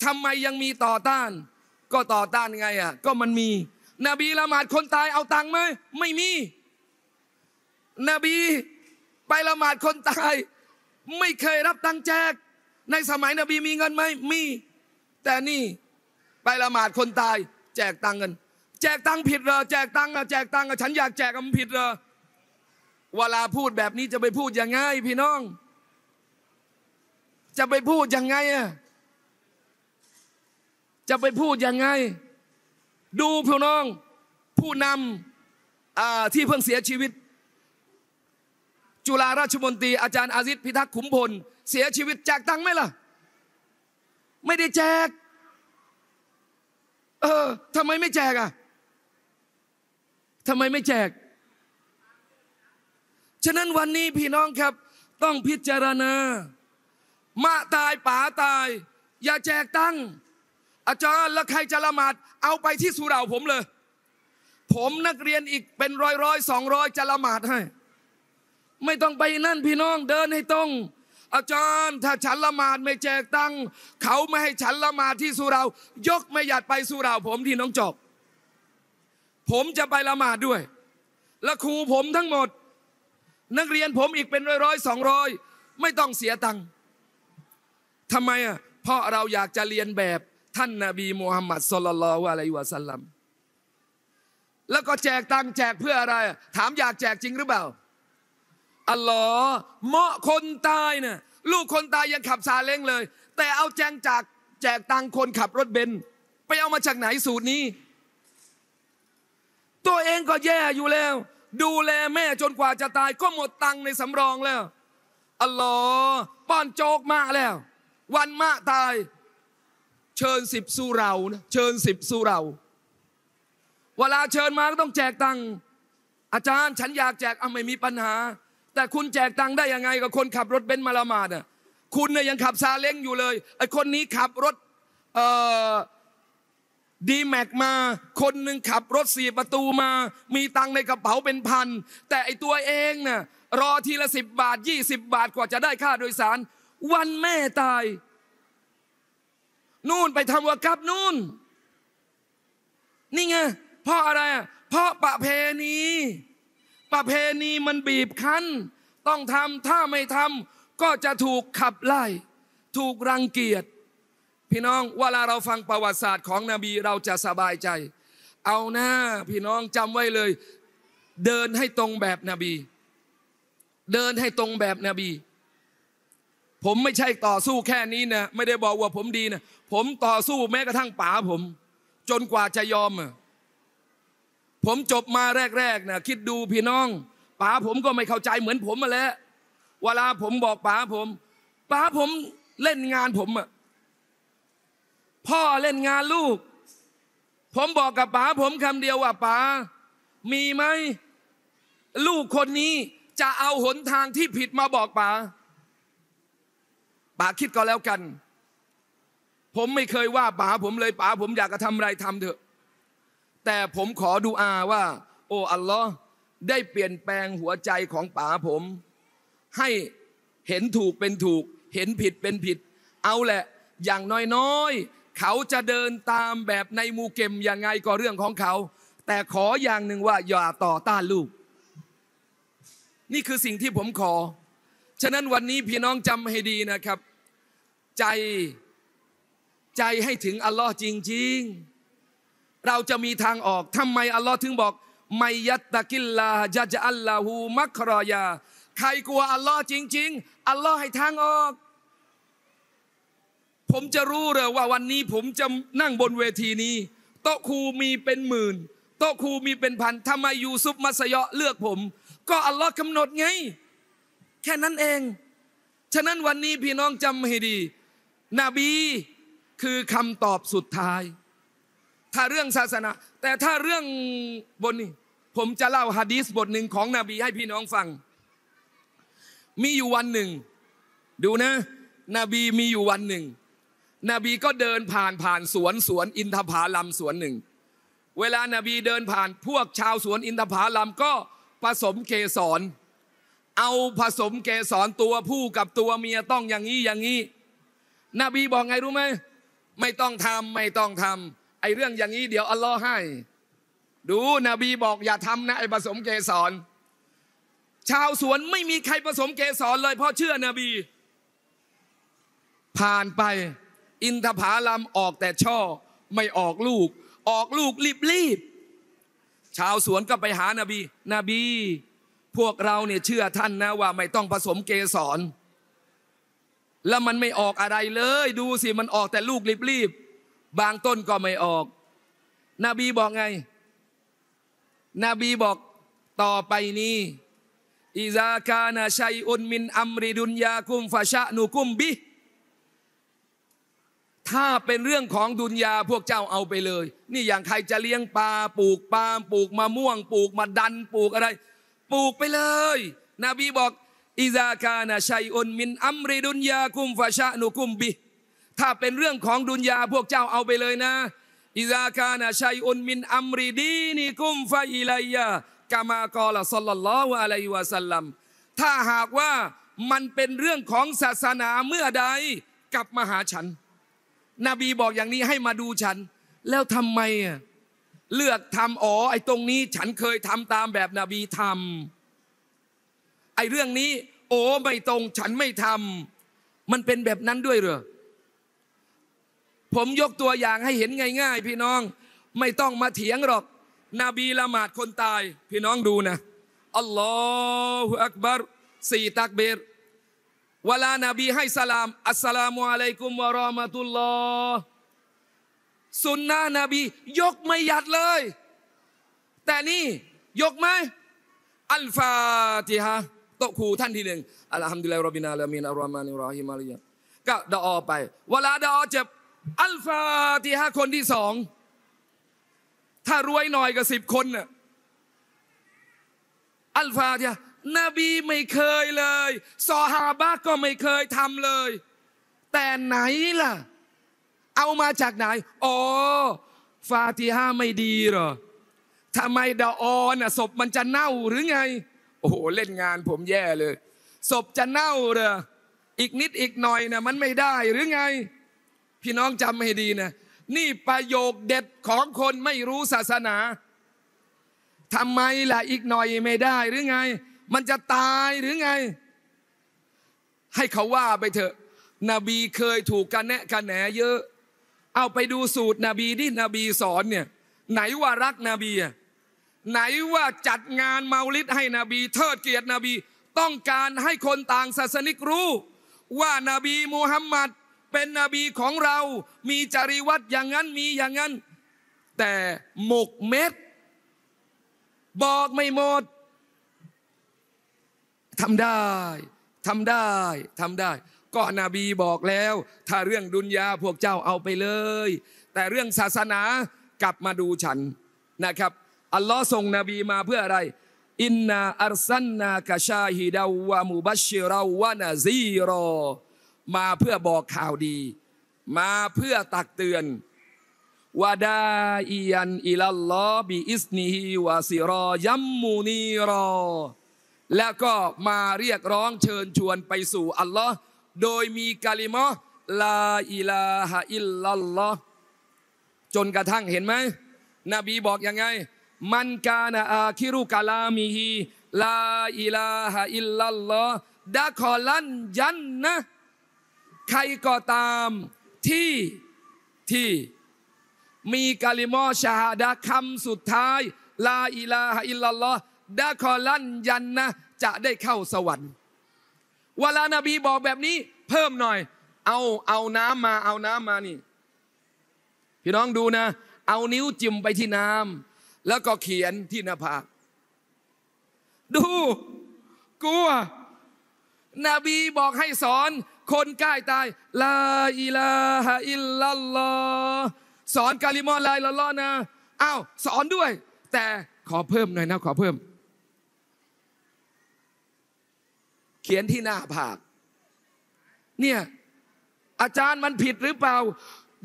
ทำไมยังมีต่อต้านก็ต่อต้านไงอ่ะก็มันมีนบีละหมาดคนตายเอาตังค์ไหมไม่มีนบีไปละหมาดคนตายไม่เคยรับตังค์แจกในสมัยนบีมีเงินไหมมีแต่นี่ไปละหมาดคนตายแจกตังค์เงินแจกตังค์ผิดเหรอแจกตังค์อะแจกตังค์อะฉันอยากแจกมันผิดเหรอเวลาพูดแบบนี้จะไปพูดยังไงพี่น้องจะไปพูดยังไงอะจะไปพูดยังไงดูพี่น้องผู้นำที่เพิ่งเสียชีวิตจุฬาราชมนตรีอาจารย์อาซิซพิทักษ์ขุมพลเสียชีวิตแจกตังค์ไหมล่ะไม่ได้แจกเออทำไมไม่แจกอ่ะทำไมไม่แจกฉะนั้นวันนี้พี่น้องครับต้องพิจารณามะตายป๋าตายอย่าแจกตังค์อาจารย์แล้วใครจะละหมาดเอาไปที่สุเหร่าผมเลยผมนักเรียนอีกเป็นร้อยร้อยสองร้อยจะละหมาดให้ไม่ต้องไปนั่นพี่น้องเดินให้ตรงอาจารย์ถ้าฉันละหมาดไม่แจกตังค์เขาไม่ให้ฉันละหมาดที่สุเหร่ายกไม่หยัดไปสุเหร่าผมที่น้องจอกผมจะไปละหมาดด้วยและครูผมทั้งหมดนักเรียนผมอีกเป็นร้อยร้อยสองร้อยไม่ต้องเสียตังค์ทำไมอ่ะเพราะเราอยากจะเรียนแบบท่านนบีมูฮัมมัดศ็อลลัลลอฮุอะลัยฮิวะซัลลัมแล้วก็แจกตังค์แจกเพื่ออะไรถามอยากแจกจริงหรือเปล่าอัลลอฮ์เหมาะคนตายเนี่ยลูกคนตายยังขับซาเล้งเลยแต่เอาแจงจากแจกตังคนขับรถเบนซ์ไปเอามาจากไหนสูตรนี้ตัวเองก็แย่อยู่แล้วดูแลแม่จนกว่าจะตายก็หมดตังในสำรองแล้วอัลลอฮ์ป้อนโจกมะแล้ววันมะตายเชิญสิบสุเหร่านะเชิญสิบสุเหร่าเวลาเชิญมาก็ต้องแจกตังอาจารย์ฉันอยากแจกเอาไม่มีปัญหาแต่คุณแจกตังได้ยังไงกับคนขับรถเบนซ์มาละหมาดน่ะคุณเนี่ยยังขับซาเล้งอยู่เลยไอ้คนนี้ขับรถเอ่อ ดีแม็กมาคนหนึ่งขับรถสี่ประตูมามีตังในกระเป๋าเป็นพันแต่ไอตัวเองน่ะรอทีละสิบบาทยี่สิบบาทกว่าจะได้ค่าโดยสารวันแม่ตายนู่นไปทำวะกับนู่นนี่ไงเพราะอะไรเพราะประเพณีประเพณีมันบีบคั้นต้องทำถ้าไม่ทำก็จะถูกขับไล่ถูกรังเกียจพี่น้องเวลาเราฟังประวัติศาสตร์ของนบีเราจะสบายใจเอาหน้าพี่น้องจำไว้เลยเดินให้ตรงแบบนบีเดินให้ตรงแบบนบีผมไม่ใช่ต่อสู้แค่นี้นะไม่ได้บอกว่าผมดีนะผมต่อสู้แม้กระทั่งป๋าผมจนกว่าจะยอมผมจบมาแรกๆนะคิดดูพี่น้องป๋าผมก็ไม่เข้าใจเหมือนผมมาแล้วเวลาผมบอกป๋าผมป๋าผมเล่นงานผมอะพ่อเล่นงานลูกผมบอกกับป๋าผมคำเดียวว่าป๋ามีไหมลูกคนนี้จะเอาหนทางที่ผิดมาบอกป๋าป๋าคิดก็แล้วกันผมไม่เคยว่าป๋าผมเลยป๋าผมอยากจะทำอะไรทำเถอะแต่ผมขอดุอาว่าโอ้อัลลอฮ์ได้เปลี่ยนแปลงหัวใจของป๋าผมให้เห็นถูกเป็นถูกเห็นผิดเป็นผิดเอาแหละอย่างน้อยๆเขาจะเดินตามแบบในมูเกมยังไงก็เรื่องของเขาแต่ขออย่างหนึ่งว่าอย่าต่อต้านลูกนี่คือสิ่งที่ผมขอฉะนั้นวันนี้พี่น้องจำให้ดีนะครับใจใจให้ถึงอัลลอฮ์จริงๆเราจะมีทางออกทำไมอัลลอฮ์ถึงบอกไมยัตตะกิลลาฮ์ยะจะอัลลาหูมักรอยาใครกลัวอัลลอฮ์จริงๆอัลลอฮ์ให้ทางออกผมจะรู้เลยว่าวันนี้ผมจะนั่งบนเวทีนี้โต๊ะครูมีเป็นหมื่นโต๊ะครูมีเป็นพันทำไมยูซุฟมัสยะเลือกผมก็อัลลอฮ์กำหนดไงแค่นั้นเองฉะนั้นวันนี้พี่น้องจำให้ดีนบีคือคำตอบสุดท้ายถ้าเรื่องศาสนาแต่ถ้าเรื่องบนนี้ผมจะเล่าหะดีษบทหนึ่งของนบีให้พี่น้องฟังมีอยู่วันหนึ่งดูนะนบีมีอยู่วันหนึ่งนบีก็เดินผ่านผ่านสวนสวนอินทผลัมสวนหนึ่งเวลานบีเดินผ่านพวกชาวสวนอินทผลัมก็ผสมเกสรเอาผสมเกสรตัวผู้กับตัวเมียต้องอย่างนี้อย่างนี้นบีบอกไงรู้ไหมไม่ต้องทำไม่ต้องทำไอเรื่องอย่างนี้เดี๋ยวอัลลอฮ์ให้ดูนบีบอกอย่าทำนะไอผสมเกสรชาวสวนไม่มีใครผสมเกสรเลยเพราะเชื่อนบีผ่านไปอินทผลัมออกแต่ช่อไม่ออกลูกออกลูกรีบรีบชาวสวนก็ไปหานบีนบีพวกเราเนี่ยเชื่อท่านนะว่าไม่ต้องผสมเกสรแล้วมันไม่ออกอะไรเลยดูสิมันออกแต่ลูกรีบรีบบางต้นก็ไม่ออกนบีบอกไงนบีบอกต่อไปนี้อิซากานาชัยอุนมินอัมริดุนยาคุมฟะชะนุคุมบิถ้าเป็นเรื่องของดุนยาพวกเจ้าเอาไปเลยนี่อย่างใครจะเลี้ยงปลาปลูกปาล์มปลูกมะม่วงปลูกมะดันปลูกอะไรปลูกไปเลยนบีบอกอิซากานะชัยอุนมินอัมริดุนยาคุมฟะชะนุคุมบิถ้าเป็นเรื่องของดุนยาพวกเจ้าเอาไปเลยนะอิซากานะชัยอุนมินอัมริดีนิคุมฟะอิลัยยะกามากอลศ็อลลัลลอฮุอะลัยฮิวะซัลลัมถ้าหากว่ามันเป็นเรื่องของศาสนาเมื่อใดกลับมาหาฉันนบีบอกอย่างนี้ให้มาดูฉันแล้วทำไมอ่ะเลือกทำอ๋อไอ้ตรงนี้ฉันเคยทำตามแบบนบีทำไอ้เรื่องนี้โอ้ไม่ตรงฉันไม่ทำมันเป็นแบบนั้นด้วยเหรอผมยกตัวอย่างให้เห็นง่ายๆพี่น้องไม่ต้องมาเถียงหรอกนบีละหมาดคนตายพี่น้องดูนะอัลลอฮฺอักบัรสี่ตักบีรเวลานบีให้สลามอัสสลามุอะลัยกุมวะเราะมะตุลลอฮ์สุนนะนบียกไม่หยัดเลยแต่นี่ยกไหมอัลฟาติฮะโตคูท่านที่หนึ่งอัลฮัมดุลิลลาฮิร็อบบิลอาละมีนอัรเราะห์มานิรเราะฮีม ก็ดะออไปเวลาดะออจะอัลฟาติฮะคนที่สองถ้ารวยหน่อยก็สิบคนน่ะอัลฟาติฮะนบีไม่เคยเลยซอฮาบะก็ไม่เคยทำเลยแต่ไหนล่ะเอามาจากไหนอ๋อ ฟาติฮาไม่ดีเหรอทำไมดะออน่ะศพมันจะเน่าหรือไงโอ้โหเล่นงานผมแย่เลยศพจะเน่าเหรออีกนิดอีกหน่อยน่ะมันไม่ได้หรือไงพี่น้องจำให้ดีนะนี่ประโยคเด็ดของคนไม่รู้ศาสนาทำไมล่ะอีกหน่อยไม่ได้หรือไงมันจะตายหรือไงให้เขาว่าไปเถอะนบีเคยถูกกระแนะกระแหนเยอะเอาไปดูสูตรนบีที่นบีสอนเนี่ยไหนว่ารักนบีไหนว่าจัดงานเมาลิดให้นบีเทิดเกียรตินบีต้องการให้คนต่างศาสนิกรู้ว่านบีมูฮัมมัดเป็นนบีของเรามีจริยวัตรอย่างนั้นมีอย่างนั้นแต่หมกเม็ดบอกไม่หมดทำได้ทำได้ทำได้ก็นบีบอกแล้วถ้าเรื่องดุนยาพวกเจ้าเอาไปเลยแต่เรื่องศาสนากลับมาดูฉันนะครับอัลลอฮ์ส่งนบีมาเพื่ออะไรอินนาอัรซันนากะชาฮิดาวะมุบัชชิราวะนะซีรอมาเพื่อบอกข่าวดีมาเพื่อตักเตือนวะดาอียันอิลัลลอฮ์บิอิสนิฮิวะซิรอยัมมูนีรอแล้วก็มาเรียกร้องเชิญชวนไปสู่อัลลอฮ์โดยมีกะลิมะฮ์ลาอิลาฮะอิลลัลลอฮ์จนกระทั่งเห็นไหมนบีบอกยังไงมันกานะอาคิรุกะลามิฮิลาอิลาฮะอิลลัลลอฮ์ดะคอลันญันนะใครก็ตามที่ที่มีกะลิมะฮ์ชะฮาดะห์คำสุดท้ายลาอิลาฮะอิลลัลลอฮ์ดะคอลันญันนะจะได้เข้าสวรรค์เวลานบีบอกแบบนี้เพิ่มหน่อยเอาเอาน้ำมาเอาน้ำมานี่พี่น้องดูนะเอานิ้วจิ้มไปที่น้ำแล้วก็เขียนที่หน้าผากดูกลัวนบีบอกให้สอนคนใกล้ตายลาอิลาฮะอิลลัลลอฮ์สอนกะลิมะฮ์ลาอิลาฮะอิลลัลลอฮ์นะอ้าวสอนด้วยแต่ขอเพิ่มหน่อยนะขอเพิ่มเขียนที่หน้าผากเนี่ยอาจารย์มันผิดหรือเปล่า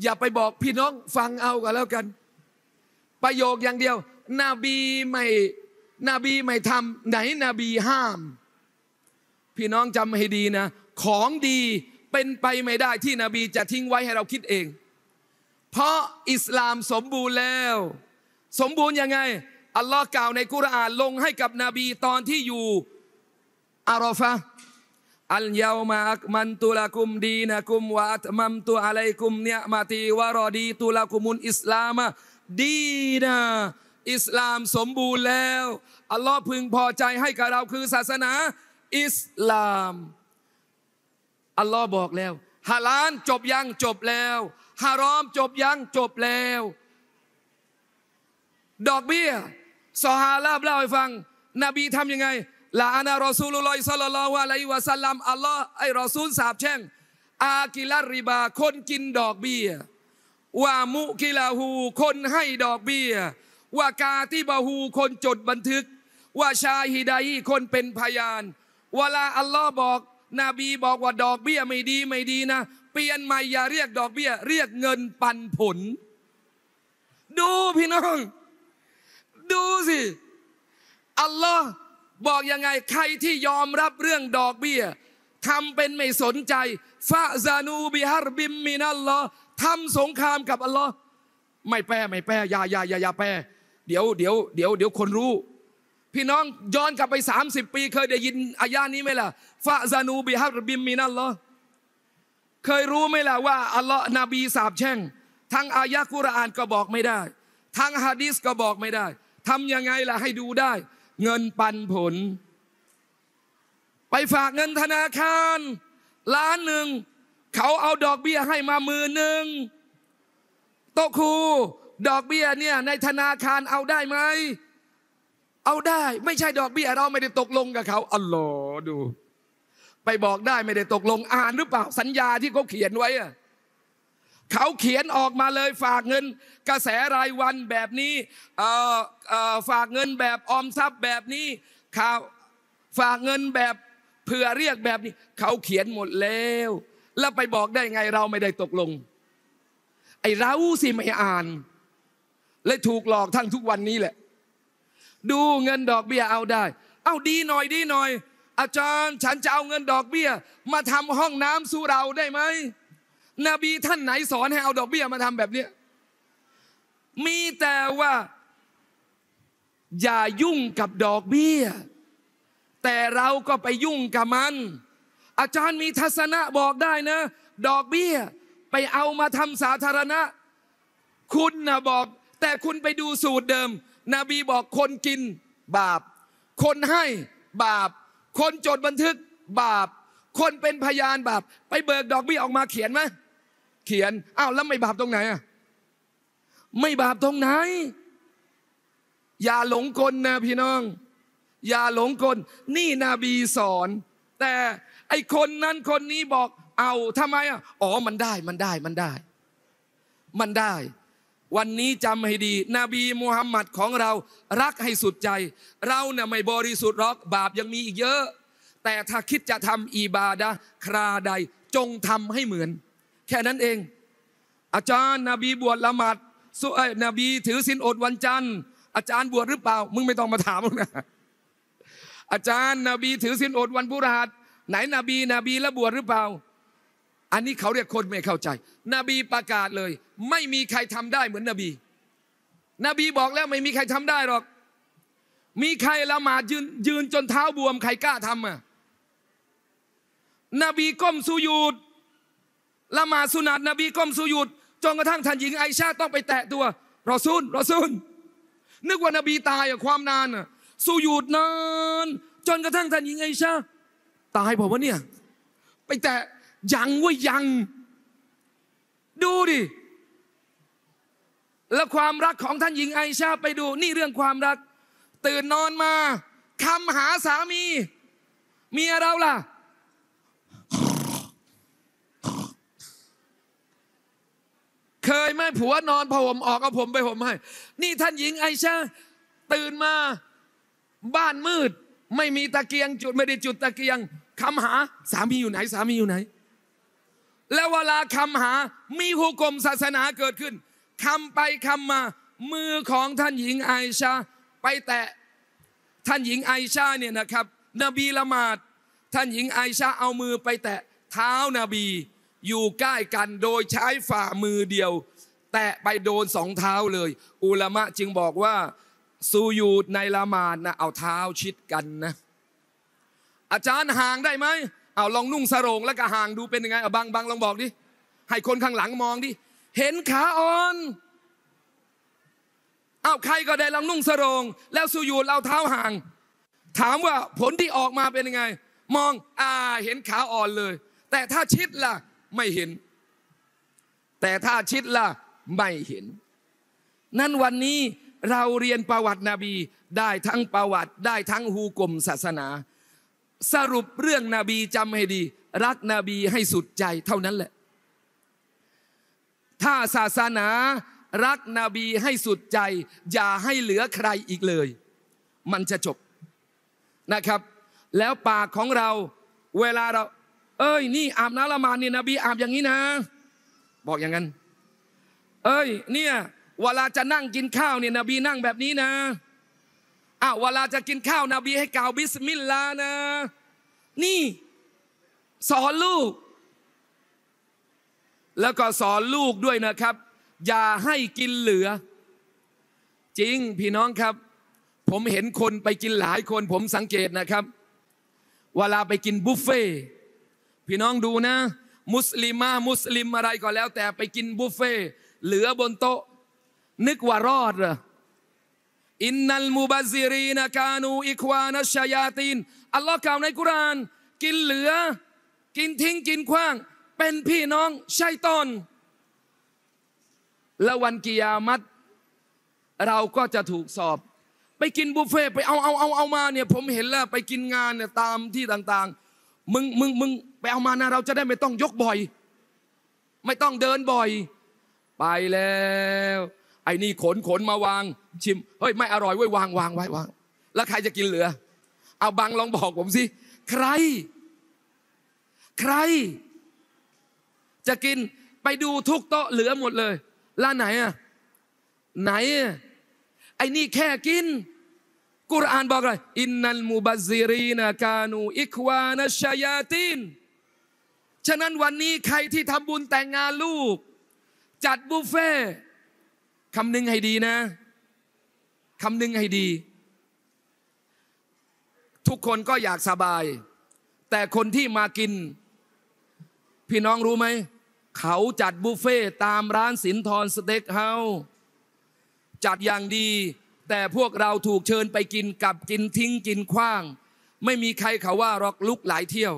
อย่าไปบอกพี่น้องฟังเอากันแล้วกันประโยคอย่างเดียวนบีไม่นบีไม่ทำไหนนบีห้ามพี่น้องจำให้ดีนะของดีเป็นไปไม่ได้ที่นบีจะทิ้งไว้ให้เราคิดเองเพราะอิสลามสมบูรณ์แล้วสมบูรณ์ยังไงอัลลอฮ์กล่าวในกุรอานลงให้กับนบีตอนที่อยู่อารอฟะห์อัลยาวมะอักมันตุลากุมดีนะกุมวะอัตมัมตุอะลัยกุมเนียมะตีวะรอดีตุลากุมุนอิสลามะดีนะอิสลามสมบูรณ์แล้วอัลลอฮ์พึงพอใจให้กับเราคือศาสนาอิสลามอัลลอฮ์บอกแล้วฮาลาลจบยังจบแล้วฮารอมจบยังจบแล้วดอกเบี้ยซอฮาบะห์เล่าให้ฟังนบีทำยังไงลาอานะรอซูลุลลอฮิศ็อลลัลลอฮุอะลัยฮิวะซัลลัมอัลลอฮ์ไอ้รอซูลสาปแช่งอากิลัริบาคนกินดอกเบี้ยว่ามุกิลาหูคนให้ดอกเบี้ยว่ากาติบะหูคนจดบันทึกว่าชาฮิดายีคนเป็นพยานเวลาอัลลอฮ์บอกนบีบอกว่าดอกเบี้ยไม่ดีไม่ดีนะเปลี่ยนใหม่อย่าเรียกดอกเบี้ยเรียกเงินปันผลดูพี่น้องดูสิอัลลอฮ์บอกยังไงใครที่ยอมรับเรื่องดอกเบี้ยทำเป็นไม่สนใจฟะซานูบิฮารบิมมินัลลอฮ์ทำสงครามกับอัลลอฮ์ไม่แปรไม่แปรอย่าอย่าอย่าอย่าแปรเดี๋ยวเดี๋ยวเดี๋ยวเดี๋ยวคนรู้พี่น้องย้อนกลับไปสามสิบปีเคยได้ยินอายะนี้ไหมล่ะฟะซานูบิฮารบิมมินัลลอฮ์เคยรู้ไหมล่ะว่าอัลลอฮ์นบีสาปแช่งทั้งอายะกุรอานก็บอกไม่ได้ทั้งฮะดีษก็บอกไม่ได้ทำยังไงล่ะให้ดูได้เงินปันผลไปฝากเงินธนาคารล้านหนึ่งเขาเอาดอกเบี้ยให้มาหมื่นหนึ่งโตครูดอกเบี้ยเนี่ยในธนาคารเอาได้ไหมเอาได้ไม่ใช่ดอกเบี้ยเราไม่ได้ตกลงกับเขาอัลลอฮ์ดูไปบอกได้ไม่ได้ตกลงอ่านหรือเปล่าสัญญาที่เขาเขียนไว้อะเขาเขียนออกมาเลยฝากเงินกระแสรายวันแบบนี้ฝากเงินแบบออมทรัพย์แบบนี้เขาฝากเงินแบบเผื่อเรียกแบบนี้เขาเขียนหมดแล้วแล้วไปบอกได้ไงเราไม่ได้ตกลงไอ้เราสิไม่อ่าน และถูกหลอกทั้งทุกวันนี้แหละดูเงินดอกเบี้ยเอาได้เอาดีหน่อยดีหน่อยอาจารย์ฉันจะเอาเงินดอกเบี้ยมาทำห้องน้ำสู่เราได้ไหมนบีท่านไหนสอนให้เอาดอกเบี้ยมาทำแบบเนี้ยมีแต่ว่าอย่ายุ่งกับดอกเบี้ยแต่เราก็ไปยุ่งกับมันอาจารย์มีทัศนะบอกได้นะดอกเบี้ยไปเอามาทำสาธารณะคุณนะบอกแต่คุณไปดูสูตรเดิมนบีบอกคนกินบาปคนให้บาปคนจดบันทึกบาปคนเป็นพยานบาปไปเบิกดอกเบี้ยออกมาเขียนไหมเขียนอ้าวแล้วไม่บาปตรงไหนอ่ะไม่บาปตรงไหนอย่าหลงกลนะพี่น้องอย่าหลงกลนี่นบีสอนแต่ไอคนนั้นคนนี้บอกเอาทำไมอ่ะอ๋อมันได้มันได้มันได้มันได้วันนี้จำให้ดีนบีมูฮัมหมัดของเรารักให้สุดใจเราเนี่ยไม่บริสุทธิ์หรอกบาปยังมีอีกเยอะแต่ถ้าคิดจะทำอิบาดะห์คราใดจงทำให้เหมือนแค่นั้นเองอาจารย์นบีบวชละหมาดสุไอนบีถือศีลอดวันจันทร์อาจารย์บวชหรือเปล่ามึงไม่ต้องมาถามมึงนะอาจารย์นบีถือศีลอดวันพฤหัสไหนนบีนบีละบวชหรือเปล่าอันนี้เขาเรียกคนไม่เข้าใจนบีประกาศเลยไม่มีใครทำได้เหมือนนบีนบีบอกแล้วไม่มีใครทำได้หรอกมีใครละหมาดยืนยืนจนเท้าบวมใครกล้าทำอ่ะนบีก้มสุญูดละหมาดสุนัตนบีก้มสุญูดจนกระทั่งท่านหญิงไอชาต้องไปแตะตัวรอซูลรอซูลนึกว่านบีตายอะความนานอะสุญูดนานจนกระทั่งท่านหญิงไอชาตายบอกว่าเนี่ยไปแตะยังว่ายังดูดิแล้วความรักของท่านหญิงไอชาไปดูนี่เรื่องความรักตื่นนอนมาคำหาสามีเมียเราล่ะเคยไหมผัวนอนผ่าห่มออกเอาผมไปผมให้นี่ท่านหญิงไอชาตื่นมาบ้านมืดไม่มีตะเกียงจุดไม่ได้จุดตะเกียงคำหาสามีอยู่ไหนสามีอยู่ไหนแล้วเวลาคำหามีหุกมศาสนาเกิดขึ้นคำไปคำมามือของท่านหญิงไอชาไปแตะท่านหญิงไอชาเนี่ยนะครับนบีละหมาดท่านหญิงไอชาเอามือไปแตะเท้านบีอยู่ใกล้กันโดยใช้ฝ่ามือเดียวแตะไปโดนสองเท้าเลยอุลามะจึงบอกว่าสุญูดในละหมาดนะเอาเท้าชิดกันนะอาจารย์ห่างได้ไหมเอาลองนุ่งสรงแล้วก็ห่างดูเป็นยังไงเอาบางบางลองบอกดิให้คนข้างหลังมองดิเห็นขาอ่อนเอาใครก็ได้ลองนุ่งสรงแล้วสุญูดเอาเท้าห่างถามว่าผลที่ออกมาเป็นยังไงมองอ่าเห็นขาอ่อนเลยแต่ถ้าชิดล่ะไม่เห็นแต่ถ้าชิดล่ะไม่เห็นนั่นวันนี้เราเรียนประวัตินบีได้ทั้งประวัติได้ทั้งฮูกมศาสนาสรุปเรื่องนบีจำให้ดีรักนบีให้สุดใจเท่านั้นแหละถ้าศาสนารักนบีให้สุดใจอย่าให้เหลือใครอีกเลยมันจะจบนะครับแล้วปากของเราเวลาเราเอ้ยนี่อาบน้ำละหมาดนี่นบีอาบอย่างนี้นะบอกอย่างนั้นเอ้ยเนี่ยเวลาจะนั่งกินข้าวเนี่ยนบีนั่งแบบนี้นะอ้าวเวลาจะกินข้าวนบีให้กล่าวบิสมิลลาห์นะนี่สอนลูกแล้วก็สอนลูกด้วยนะครับอย่าให้กินเหลือจริงพี่น้องครับผมเห็นคนไปกินหลายคนผมสังเกตนะครับเวลาไปกินบุฟเฟ่พี่น้องดูนะมุสลิมะมุสลิมอะไรก็แล้วแต่ไปกินบุฟเฟ่เหลือบนโต๊ะนึกว่ารอดเหรออินนัลมุบาซิรีนกานูอิควานัชยาตินอัลลอฮ์กล่าวในกุรอานกินเหลือกินทิ้งกินขว้างเป็นพี่น้องชัยฏอนแล้ววันกิยามัตเราก็จะถูกสอบไปกินบุฟเฟ่ไปเอาเอาเอาเอามาเนี่ยผมเห็นแล้วไปกินงานเนี่ยตามที่ต่างๆมึงมึงมึงไปเอามานะเราจะได้ไม่ต้องยกบ่อยไม่ต้องเดินบ่อยไปแล้วไอ้นี่ขนขนมาวางชิมเฮ้ยไม่อร่อยไว้วางวางไว้วางแล้วใครจะกินเหลือเอาบังลองบอกผมสิใครใครจะกินไปดูทุกโต๊ะเหลือหมดเลยร้านไหนอะ ไหนไอ้นี่แค่กินกุรอานบอกอะไรอินนัลมุบัซซิรีนกานูอิควานะชายาตินฉะนั้นวันนี้ใครที่ทำบุญแต่งงานลูกจัดบุฟเฟ่คำนึงให้ดีนะคำนึงให้ดีทุกคนก็อยากสบายแต่คนที่มากินพี่น้องรู้ไหมเขาจัดบุฟเฟ่ตามร้านสินทรสเต็กเฮาส์จัดอย่างดีแต่พวกเราถูกเชิญไปกินกับกินทิ้งกินขว้างไม่มีใครเขาว่าหรอกลุกหลายเที่ยว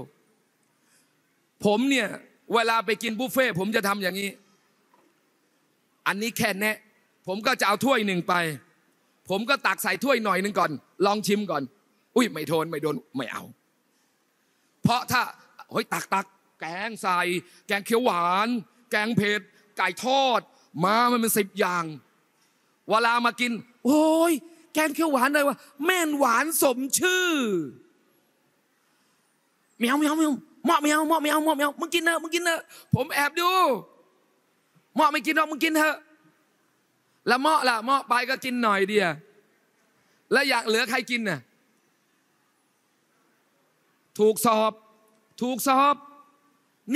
ผมเนี่ยเวลาไปกินบุฟเฟ่ผมจะทำอย่างนี้อันนี้แค่แนะผมก็จะเอาถ้วยหนึ่งไปผมก็ตักใส่ถ้วยหน่อยหนึ่งก่อนลองชิมก่อนอุ้ยไม่ทนไม่โดนไม่เอาเพราะถ้าเฮ้ยตักตักแกงใส่แกงเขียวหวานแกงเผ็ดไก่ทอดมามันเป็นสิบอย่างเวลามากินโอ้ยแกงเขียวหวานอะไรวะแม่นหวานสมชื่อเมียวเมียวเมียวหม้อเมียวหม้อเมียวหม้อเมียวมึงกินเถอะมึงกินเถอะผมแอบดูหม้อไม่กินหรอกมึงกินเถอะแล้วหม้อละหม้อไปก็กินหน่อยเดียวแล้วอยากเหลือใครกินน่ะถูกสอบถูกสอบ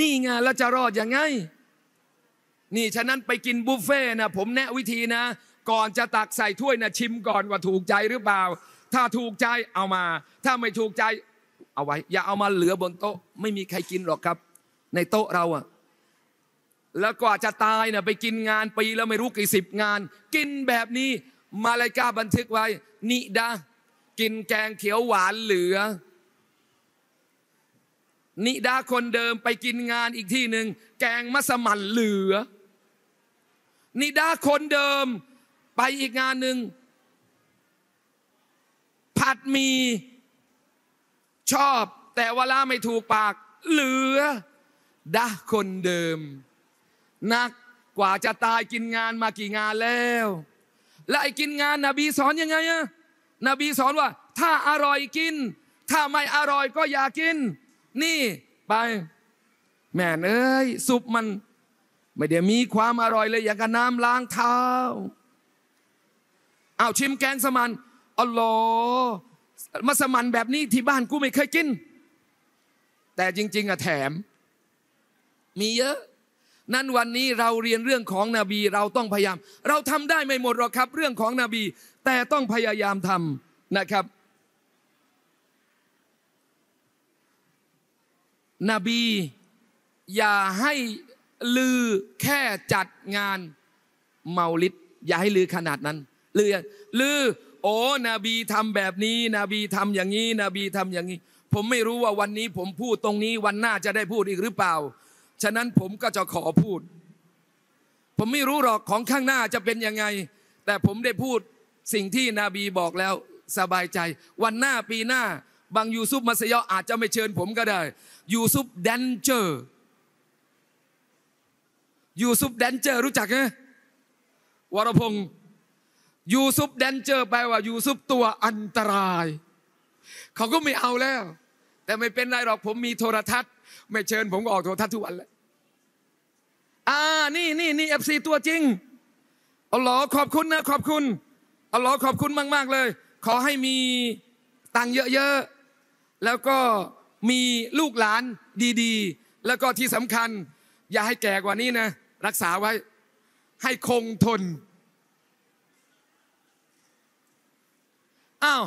นี่ไงแล้วจะรอดยังไงนี่ฉะนั้นไปกินบุฟเฟ่นะผมแนะวิธีนะก่อนจะตักใส่ถ้วยนะชิมก่อนว่าถูกใจหรือเปล่าถ้าถูกใจเอามาถ้าไม่ถูกใจเอาไว้อย่าเอามาเหลือบนโต๊ะไม่มีใครกินหรอกครับในโต๊ะเราอะแล้วกว่าจะตายนะไปกินงานปีแล้วไม่รู้กี่สิบงานกินแบบนี้มาลาอิกะห์บันทึกไว้นิดะกินแกงเขียวหวานเหลือนิดาคนเดิมไปกินงานอีกที่หนึ่งแกงมัสมั่นเหลือนิดาคนเดิมไปอีกงานหนึ่งผัดมีชอบแต่เวลาไม่ถูกปากเหลือดาคนเดิมนักกว่าจะตายกินงานมากี่งานแล้วและไอ้กินงานนบีสอนยังไงอะนบีสอนว่าถ้าอร่อยกินถ้าไม่อร่อยก็อย่ากินนี่ไปแม่เอ้ยซุปมันไม่ได้มีความอร่อยเลยอย่างกับน้ำล้างเท้าเอาชิมแกงสมันอัลลอฮ์มัสมันแบบนี้ที่บ้านกูไม่เคยกินแต่จริงๆอะแถมมีเยอะนั้นวันนี้เราเรียนเรื่องของนบีเราต้องพยายามเราทำได้ไม่หมดหรอกครับเรื่องของนบีแต่ต้องพยายามทำนะครับนบีอย่าให้ลือแค่จัดงานเมาลิดอย่าให้ลือขนาดนั้นลือลือโอ้นบีทำแบบนี้นบีทำอย่างนี้นบีทำอย่างนี้ผมไม่รู้ว่าวันนี้ผมพูดตรงนี้วันหน้าจะได้พูดอีกหรือเปล่าฉะนั้นผมก็จะขอพูดผมไม่รู้หรอกของข้างหน้าจะเป็นยังไงแต่ผมได้พูดสิ่งที่นบีบอกแล้วสบายใจวันหน้าปีหน้าบางยูซุฟมัสยออาจจะไม่เชิญผมก็ได้ยูซุฟแดนเจอร์ยูซุฟแดนเจอร์รู้จักไหมวรพงศ์ยูซุฟแดนเจอร์แปลว่ายูซุฟตัวอันตรายเขาก็ไม่เอาแล้วแต่ไม่เป็นไรหรอกผมมีโทรทัศน์ไม่เชิญผมก็ออกโทรทัศน์ทุกวันแล้วอ่านี่นี่นี่เอฟซีตัวจริงอัลลอฮ์ขอบคุณนะขอบคุณอัลลอฮ์ขอบคุณมากๆเลยขอให้มีตังค์เยอะๆแล้วก็มีลูกหลานดีๆแล้วก็ที่สำคัญอย่าให้แก่กว่านี้นะรักษาไว้ให้คงทนอ้าว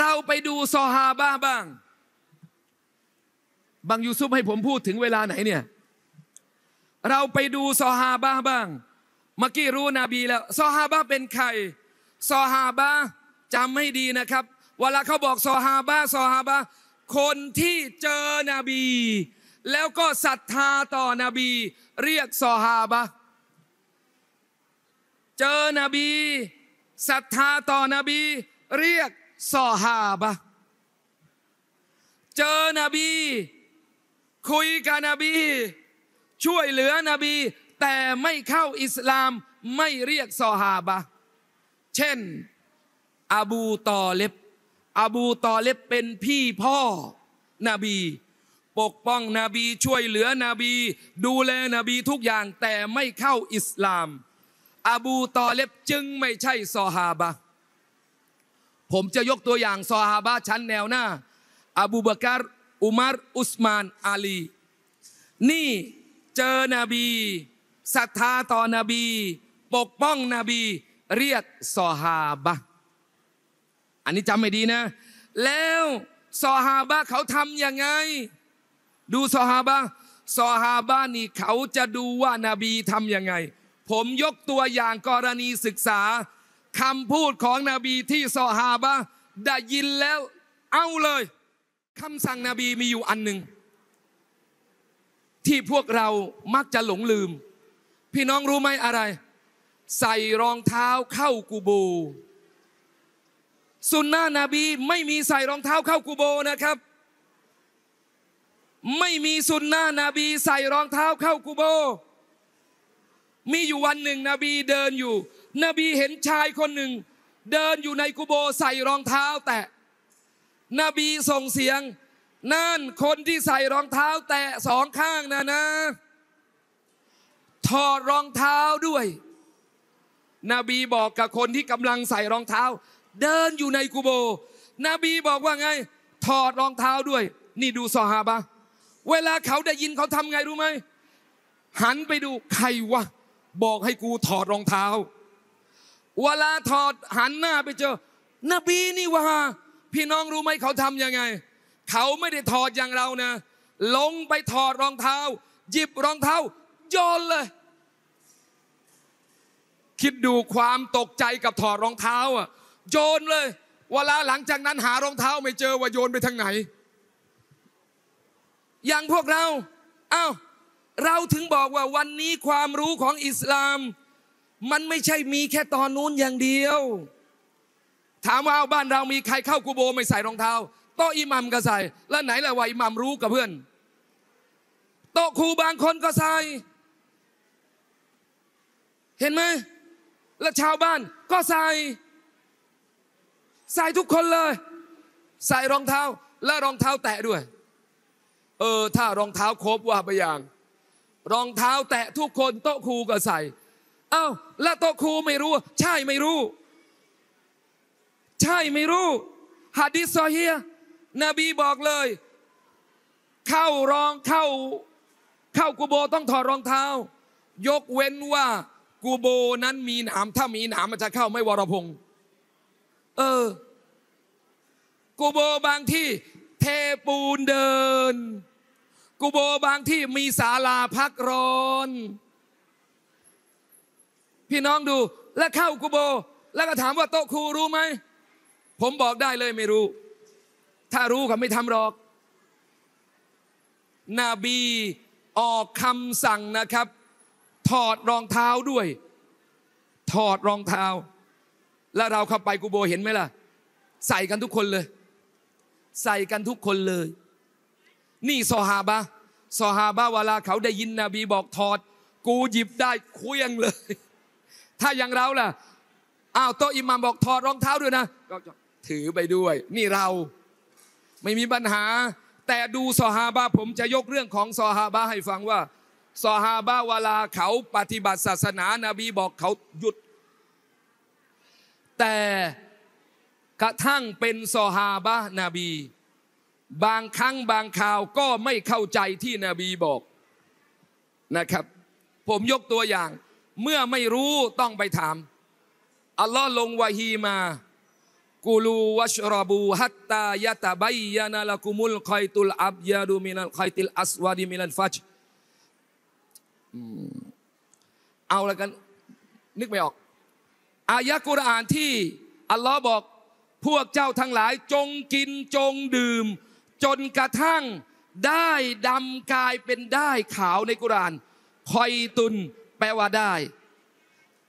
เราไปดูซอฮาบะบ้างบางยูซุฟให้ผมพูดถึงเวลาไหนเนี่ยเราไปดูซอฮาบะบ้างเมื่อกี้รู้นบีแล้วซอฮาบะเป็นใครซอฮาบะจำให้ดีนะครับเวลาเขาบอกซอฮาบะซอฮาบะคนที่เจอนบีแล้วก็ศรัทธาต่อนบีเรียกซอฮาบะเจอนบีศรัทธาต่อนบีเรียกซอฮาบะเจอนบีคุยกับนบีช่วยเหลือนบีแต่ไม่เข้าอิสลามไม่เรียกซอฮาบะเช่นอบูตอเลบอบูตอเลบเป็นพี่พ่อนบีปกป้องนบีช่วยเหลือนบีดูแลนบีทุกอย่างแต่ไม่เข้าอิสลาม อบูตอเลบจึงไม่ใช่ซอฮาบะผมจะยกตัวอย่างซอฮาบะชั้นแนวหน้าอบูบาการอุมัรอุสมานอาลีนี่เจอนบีศรัทธาต่อนบีปกป้องนบีเรียกซอฮาบะอันนี้จำไม่ดีนะแล้วซอฮาบะเขาทำยังไงดูซอฮาบะซอฮาบะนี่เขาจะดูว่านาบีทำยังไงผมยกตัวอย่างกรณีศึกษาคำพูดของนบีที่ซอฮาบะได้ยินแล้วเอาเลยคำสั่งนบีมีอยู่อันหนึ่งที่พวกเรามักจะหลงลืมพี่น้องรู้ไหมอะไรใส่รองเท้าเข้ากูโบสุนนะนบีไม่มีใส่รองเท้าเข้ากูโบนะครับไม่มีสุนนะนบีใส่รองเท้าเข้ากูโบมีอยู่วันหนึ่งนบีเดินอยู่นบีเห็นชายคนหนึ่งเดินอยู่ในกูโบใส่รองเท้าแตะนบีส่งเสียงนั่นคนที่ใส่รองเท้าแตะสองข้างนะนะถอดรองเท้าด้วยนบีบอกกับคนที่กำลังใส่รองเท้าเดินอยู่ในกูโบนบีบอกว่าไงถอดรองเท้าด้วยนี่ดูซอฮาบะเวลาเขาได้ยินเขาทำไงรู้ไหมหันไปดูใครวะบอกให้กูถอดรองเท้าเวลาถอดหันหน้าไปเจอนบีนี่ว่าพี่น้องรู้ไหมเขาทำยังไงเขาไม่ได้ถอดอย่างเรานะลงไปถอดรองเท้าหยิบรองเท้าโยนเลยคิดดูความตกใจกับถอดรองเท้าอ่ะโยนเลยเวลาหลังจากนั้นหารองเท้าไม่เจอว่าโยนไปทางไหนอย่างพวกเราอ้าวเราถึงบอกว่าวันนี้ความรู้ของอิสลามมันไม่ใช่มีแค่ตอนนู้นอย่างเดียวถามว่าเอาบ้านเรามีใครเข้ากูโบไม่ใส่รองเท้าโต๊ะอิหมัมก็ใส่แล้วไหนล่ะว่าอิหมัมรู้กับเพื่อนโต๊ะครูบางคนก็ใส่เห็นไหมแล้วชาวบ้านก็ใส่ใส่ทุกคนเลยใส่รองเท้าและรองเท้าแตะด้วยเออถ้ารองเท้าครบว่าไปอย่างรองเท้าแตะทุกคนโต๊ะครูก็ใส่เอ้าแล้วโต๊ะครูไม่รู้ใช่ไม่รู้ใช่ไม่รู้หะดีษซอฮีฮ์นบีบอกเลยเข้ารองเข้าเข้ากูโบต้องถอดรองเท้ายกเว้นว่ากูโบนั้นมีหนามถ้ามีหนามมันจะเข้าไม่วรพงษ์เออกูโบบางที่เทปูนเดินกูโบบางที่มีศาลาพักร้อนพี่น้องดูแล้วเข้ากูโบแล้วก็ถามว่าโต๊ะครูรู้ไหมผมบอกได้เลยไม่รู้ถ้ารู้ก็ไม่ทำหรอกนบีออกคำสั่งนะครับถอดรองเท้าด้วยถอดรองเท้าแล้วเราเข้าไปกูโบเห็นไหมล่ะใส่กันทุกคนเลยใส่กันทุกคนเลยนี่ซอฮาบะซอฮาบะเวลาเขาได้ยินนบีบอกถอดกูหยิบได้เคลื่องเลยถ้าอย่างเราล่ะอ้าวโต๊ะอิหม่ามบอกถอดรองเท้าด้วยนะถือไปด้วยนี่เราไม่มีปัญหาแต่ดูซอฮาบะผมจะยกเรื่องของซอฮาบะให้ฟังว่าซอฮาบะเวลาเขาปฏิบัติศาสนานบีบอกเขาหยุดแต่กระทั่งเป็นซอฮาบะนบีบางครั้งบางคราวก็ไม่เข้าใจที่นบีบอกนะครับผมยกตัวอย่างเมื่อไม่รู้ต้องไปถามอัลลอฮ์ลงวะฮีมากูลูวัชรบูฮัตตายะตะบัยยะนะละกุมุลคอยตุลอับยาดูมินัลคอยติลอัสวาดิมินัลฟัจเอาละกันนึกไม่ออกอายะกุรอานที่อัลลอฮ์บอกพวกเจ้าทั้งหลายจงกินจงดื่มจนกระทั่งได้ดำกลายเป็นได้ขาวในกุรอานคอยตุนแปลว่าได้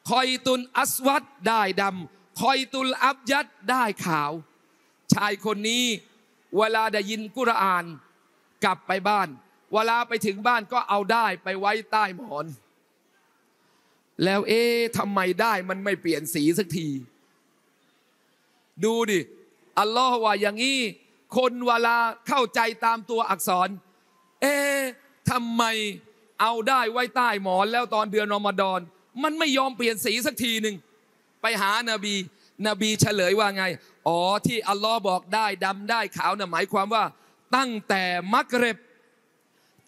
คอยตุนอัสวัดได้ดำคอยตุลอับยัดได้ขาวชายคนนี้เวลาได้ยินกุรอานกลับไปบ้านเวลาไปถึงบ้านก็เอาได้ไปไว้ใต้หมอนแล้วเอ๊ะทำไมได้มันไม่เปลี่ยนสีสักทีดูดิอัลลอฮ์ว่าอย่างนี้คนเวลาเข้าใจตามตัวอักษรเอ๊ะทำไมเอาได้ไว้ใต้หมอนแล้วตอนเดือนรอมฎอน มันไม่ยอมเปลี่ยนสีสักทีหนึ่งไปหานบีนบีเฉลยว่าไงอ๋อที่อัลลอฮ์บอกได้ดำได้ขาวนะหมายความว่าตั้งแต่มักริบ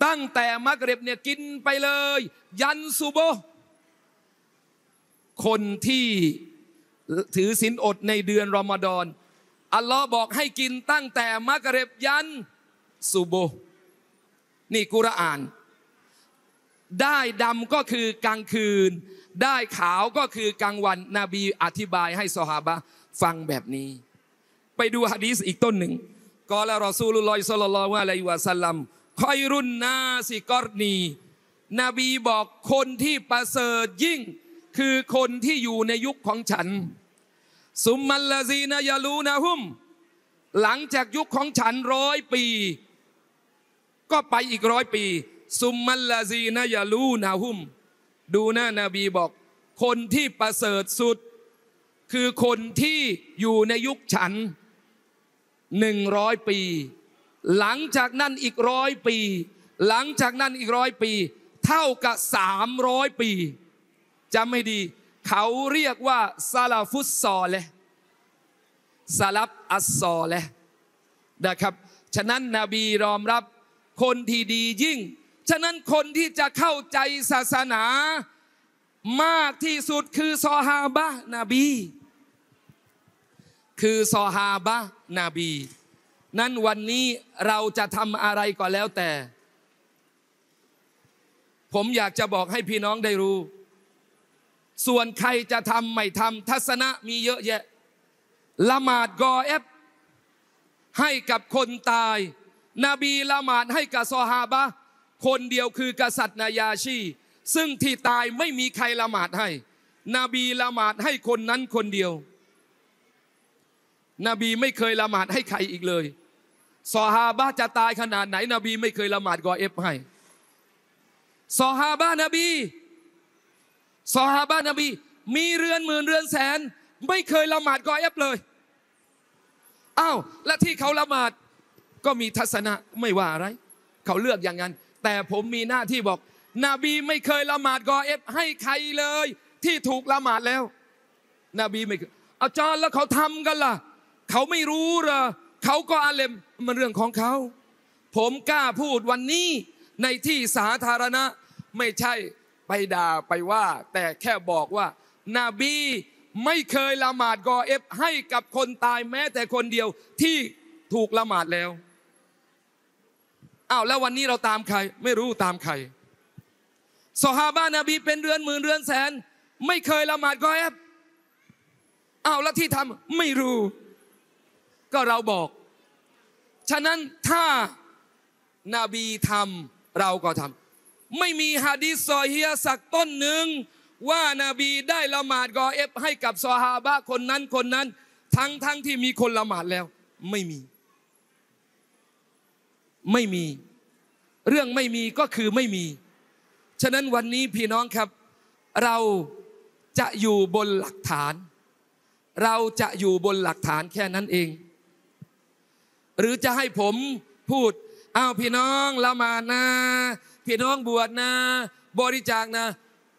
ตั้งแต่มักริบเนี่ยกินไปเลยยันซุบฮ์คนที่ถือศีลอดในเดือนรอมฎอนอัลลอฮ์บอกให้กินตั้งแต่มักริบยันซุบฮ์นี่กุรอานได้ดำก็คือกลางคืนได้ขาวก็คือกลางวันนบีอธิบายให้ซอฮาบะฟังแบบนี้ไปดูหะดีษอีกต้นหนึ่งกอละรอซูลุลลอฮิศ็อลลัลลอฮุอะลัยฮิวะซัลลัมคอยรุนนาสิกอรนีนบีบอกคนที่ประเสริฐยิ่งคือคนที่อยู่ในยุคของฉันซุมมัลลาซีนายาลูนะฮุมหลังจากยุคของฉันร้อยปีก็ไปอีกร้อยปีซุมมัลลาซีนายาลูนะฮุมดูนะนบีบอกคนที่ประเสริฐสุดคือคนที่อยู่ในยุคฉันหนึ่งร้อยปีหลังจากนั้นอีกร้อยปีหลังจากนั้นอีกร้อยปีเท่ากับสามร้อยปีจำให้ดีเขาเรียกว่าซาลาฟุสซอเลห์ซาลับอัสซอเลห์นะครับฉะนั้นนบียอมรับคนที่ดียิ่งฉะนั้นคนที่จะเข้าใจศาสนามากที่สุดคือซอฮาบะนบีคือซอฮาบะนบีนั้นวันนี้เราจะทำอะไรก็แล้วแต่ผมอยากจะบอกให้พี่น้องได้รู้ส่วนใครจะทำไม่ทำทัศนะมีเยอะแยะละหมาดกอเอฟให้กับคนตายนบีละหมาดให้กับซอฮาบะคนเดียวคือกษัตริย์นายาชีซึ่งที่ตายไม่มีใครละหมาดให้นบีละหมาดให้คนนั้นคนเดียวนบีไม่เคยละหมาดให้ใครอีกเลยซอฮาบะจะตายขนาดไหนนบีไม่เคยละหมาดกอเอฟให้ซอฮาบะนบีซอฮาบะนบีมีเรือนหมื่นเรือนแสนไม่เคยละหมาดกอเอฟเลยอ้าวและที่เขาละหมาดก็มีทัศนะไม่ว่าอะไรเขาเลือกอย่างนั้นแต่ผมมีหน้าที่บอกนบีไม่เคยละหมาดกอเอฟให้ใครเลยที่ถูกละหมาดแล้วนบีไม่เคยอาจารย์แล้วเขาทำกันล่ะเขาไม่รู้เหรอเขาก็อาเลมมันเรื่องของเขาผมกล้าพูดวันนี้ในที่สาธารณะไม่ใช่ไปด่าไปว่าแต่แค่บอกว่านาบีไม่เคยละหมาดกอเอฟให้กับคนตายแม้แต่คนเดียวที่ถูกละหมาดแล้วอ้าวแล้ววันนี้เราตามใครไม่รู้ตามใครซอฮาบะนบีเป็นเรือนหมื่นเรือนแสนไม่เคยละหมาดกอเอฟอ้าวแล้วที่ทำไม่รู้ก็เราบอกฉะนั้นถ้านาบีทำเราก็ทำไม่มีหะดีษซอฮีฮะสักต้นหนึ่งว่านาบีได้ละหมาดกอเอฟให้กับซอฮาบะคนนั้นคนนั้นทั้งทั้งที่มีคนละหมาดแล้วไม่มีไม่มีเรื่องไม่มีก็คือไม่มีฉะนั้นวันนี้พี่น้องครับเราจะอยู่บนหลักฐานเราจะอยู่บนหลักฐานแค่นั้นเองหรือจะให้ผมพูดอ้าวพี่น้องละหมาดนะพี่น้องบวชนะบริจาคนะ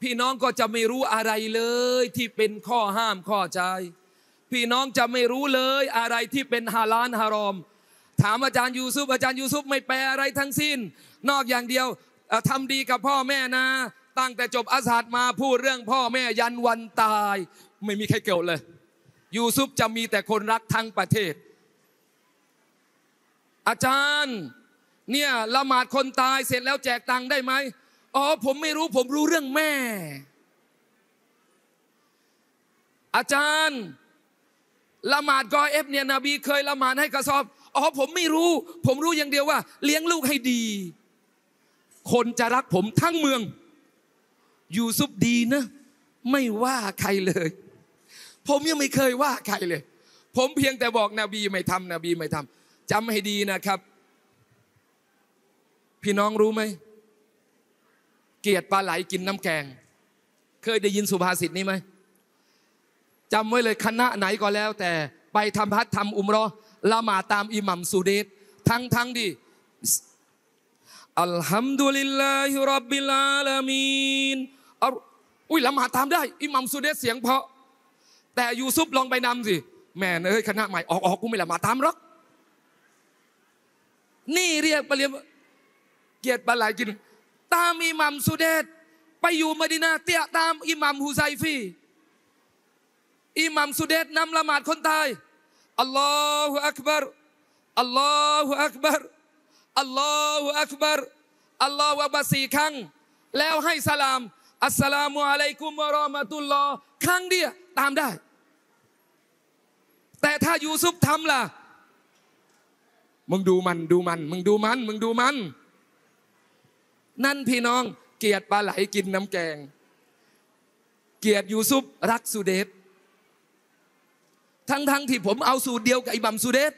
พี่น้องก็จะไม่รู้อะไรเลยที่เป็นข้อห้ามข้อใจพี่น้องจะไม่รู้เลยอะไรที่เป็นฮาลาลฮารอมถามอาจารย์ยูซุฟอาจารย์ยูซุฟไม่แปลอะไรทั้งสิ้นนอกอย่างเดียวทำดีกับพ่อแม่นะตั้งแต่จบอัซฮัดมาพูดเรื่องพ่อแม่ยันวันตายไม่มีใครเกี่ยวเลยยูซุฟจะมีแต่คนรักทั้งประเทศอาจารย์เนี่ยละหมาดคนตายเสร็จแล้วแจกตังค์ได้ไหมอ๋อผมไม่รู้ผมรู้เรื่องแม่อาจารย์ละหมาดกอเอฟเนี่ยนบีเคยละหมาดให้กระสอบอ๋อผมไม่รู้ผมรู้อย่างเดียวว่าเลี้ยงลูกให้ดีคนจะรักผมทั้งเมืองยูซุฟดีนะไม่ว่าใครเลยผมยังไม่เคยว่าใครเลยผมเพียงแต่บอกนบีไม่ทำนบีไม่ทำจำให้ดีนะครับพี่น้องรู้ไหมเกียรติปลาไหลกินน้ำแกงเคยได้ยินสุภาษิตนี้ไหมจำไว้เลยคณะไหนก็แล้วแต่ไปทำฮัจญ์ทำอุมเราะห์ละหมาดตามอิหมัมซูเดตทั้งทั้งดีอัลฮัมดุลิลลาฮิร็อบบิลอาลามีน อุ้ยละหมาดตามได้อิหม่ามซูเดสเสียงเพราะแต่ยูซุฟลองไปนำสิแม่เอ้ยคณะใหม่ออกออกกูไม่ละหมาดตามหรอกนี่เรียกไปเรียกเกียรติบาลายกินตามอิหม่ามซูเดสไปอยู่มะดีนาเตียตามอิหม่ามฮุไซฟีอิหม่ามซูเดสนำละหมาดคนตายอัลลอฮฺอักบาร์อัลลอฮฺอักบาร์อัลลอฮฺอักบาร์อัลลอฮฺอักบาร์สี่ครั้งแล้วให้สลามอัสสลามุอะลัยกุมวะเราะมะตุลลอฮ์ครั้งเดียวตามได้แต่ถ้ายูซุฟทำล่ะมึงดูมันดูมันมึงดูมันมึงดูมันนั่นพี่น้องเกียรติปลาไหลกินน้ำแกงเกียรติยูซุฟรักซูเดสทั้งทั้งที่ผมเอาสูตรเดียวกับอิหม่ามซูเดส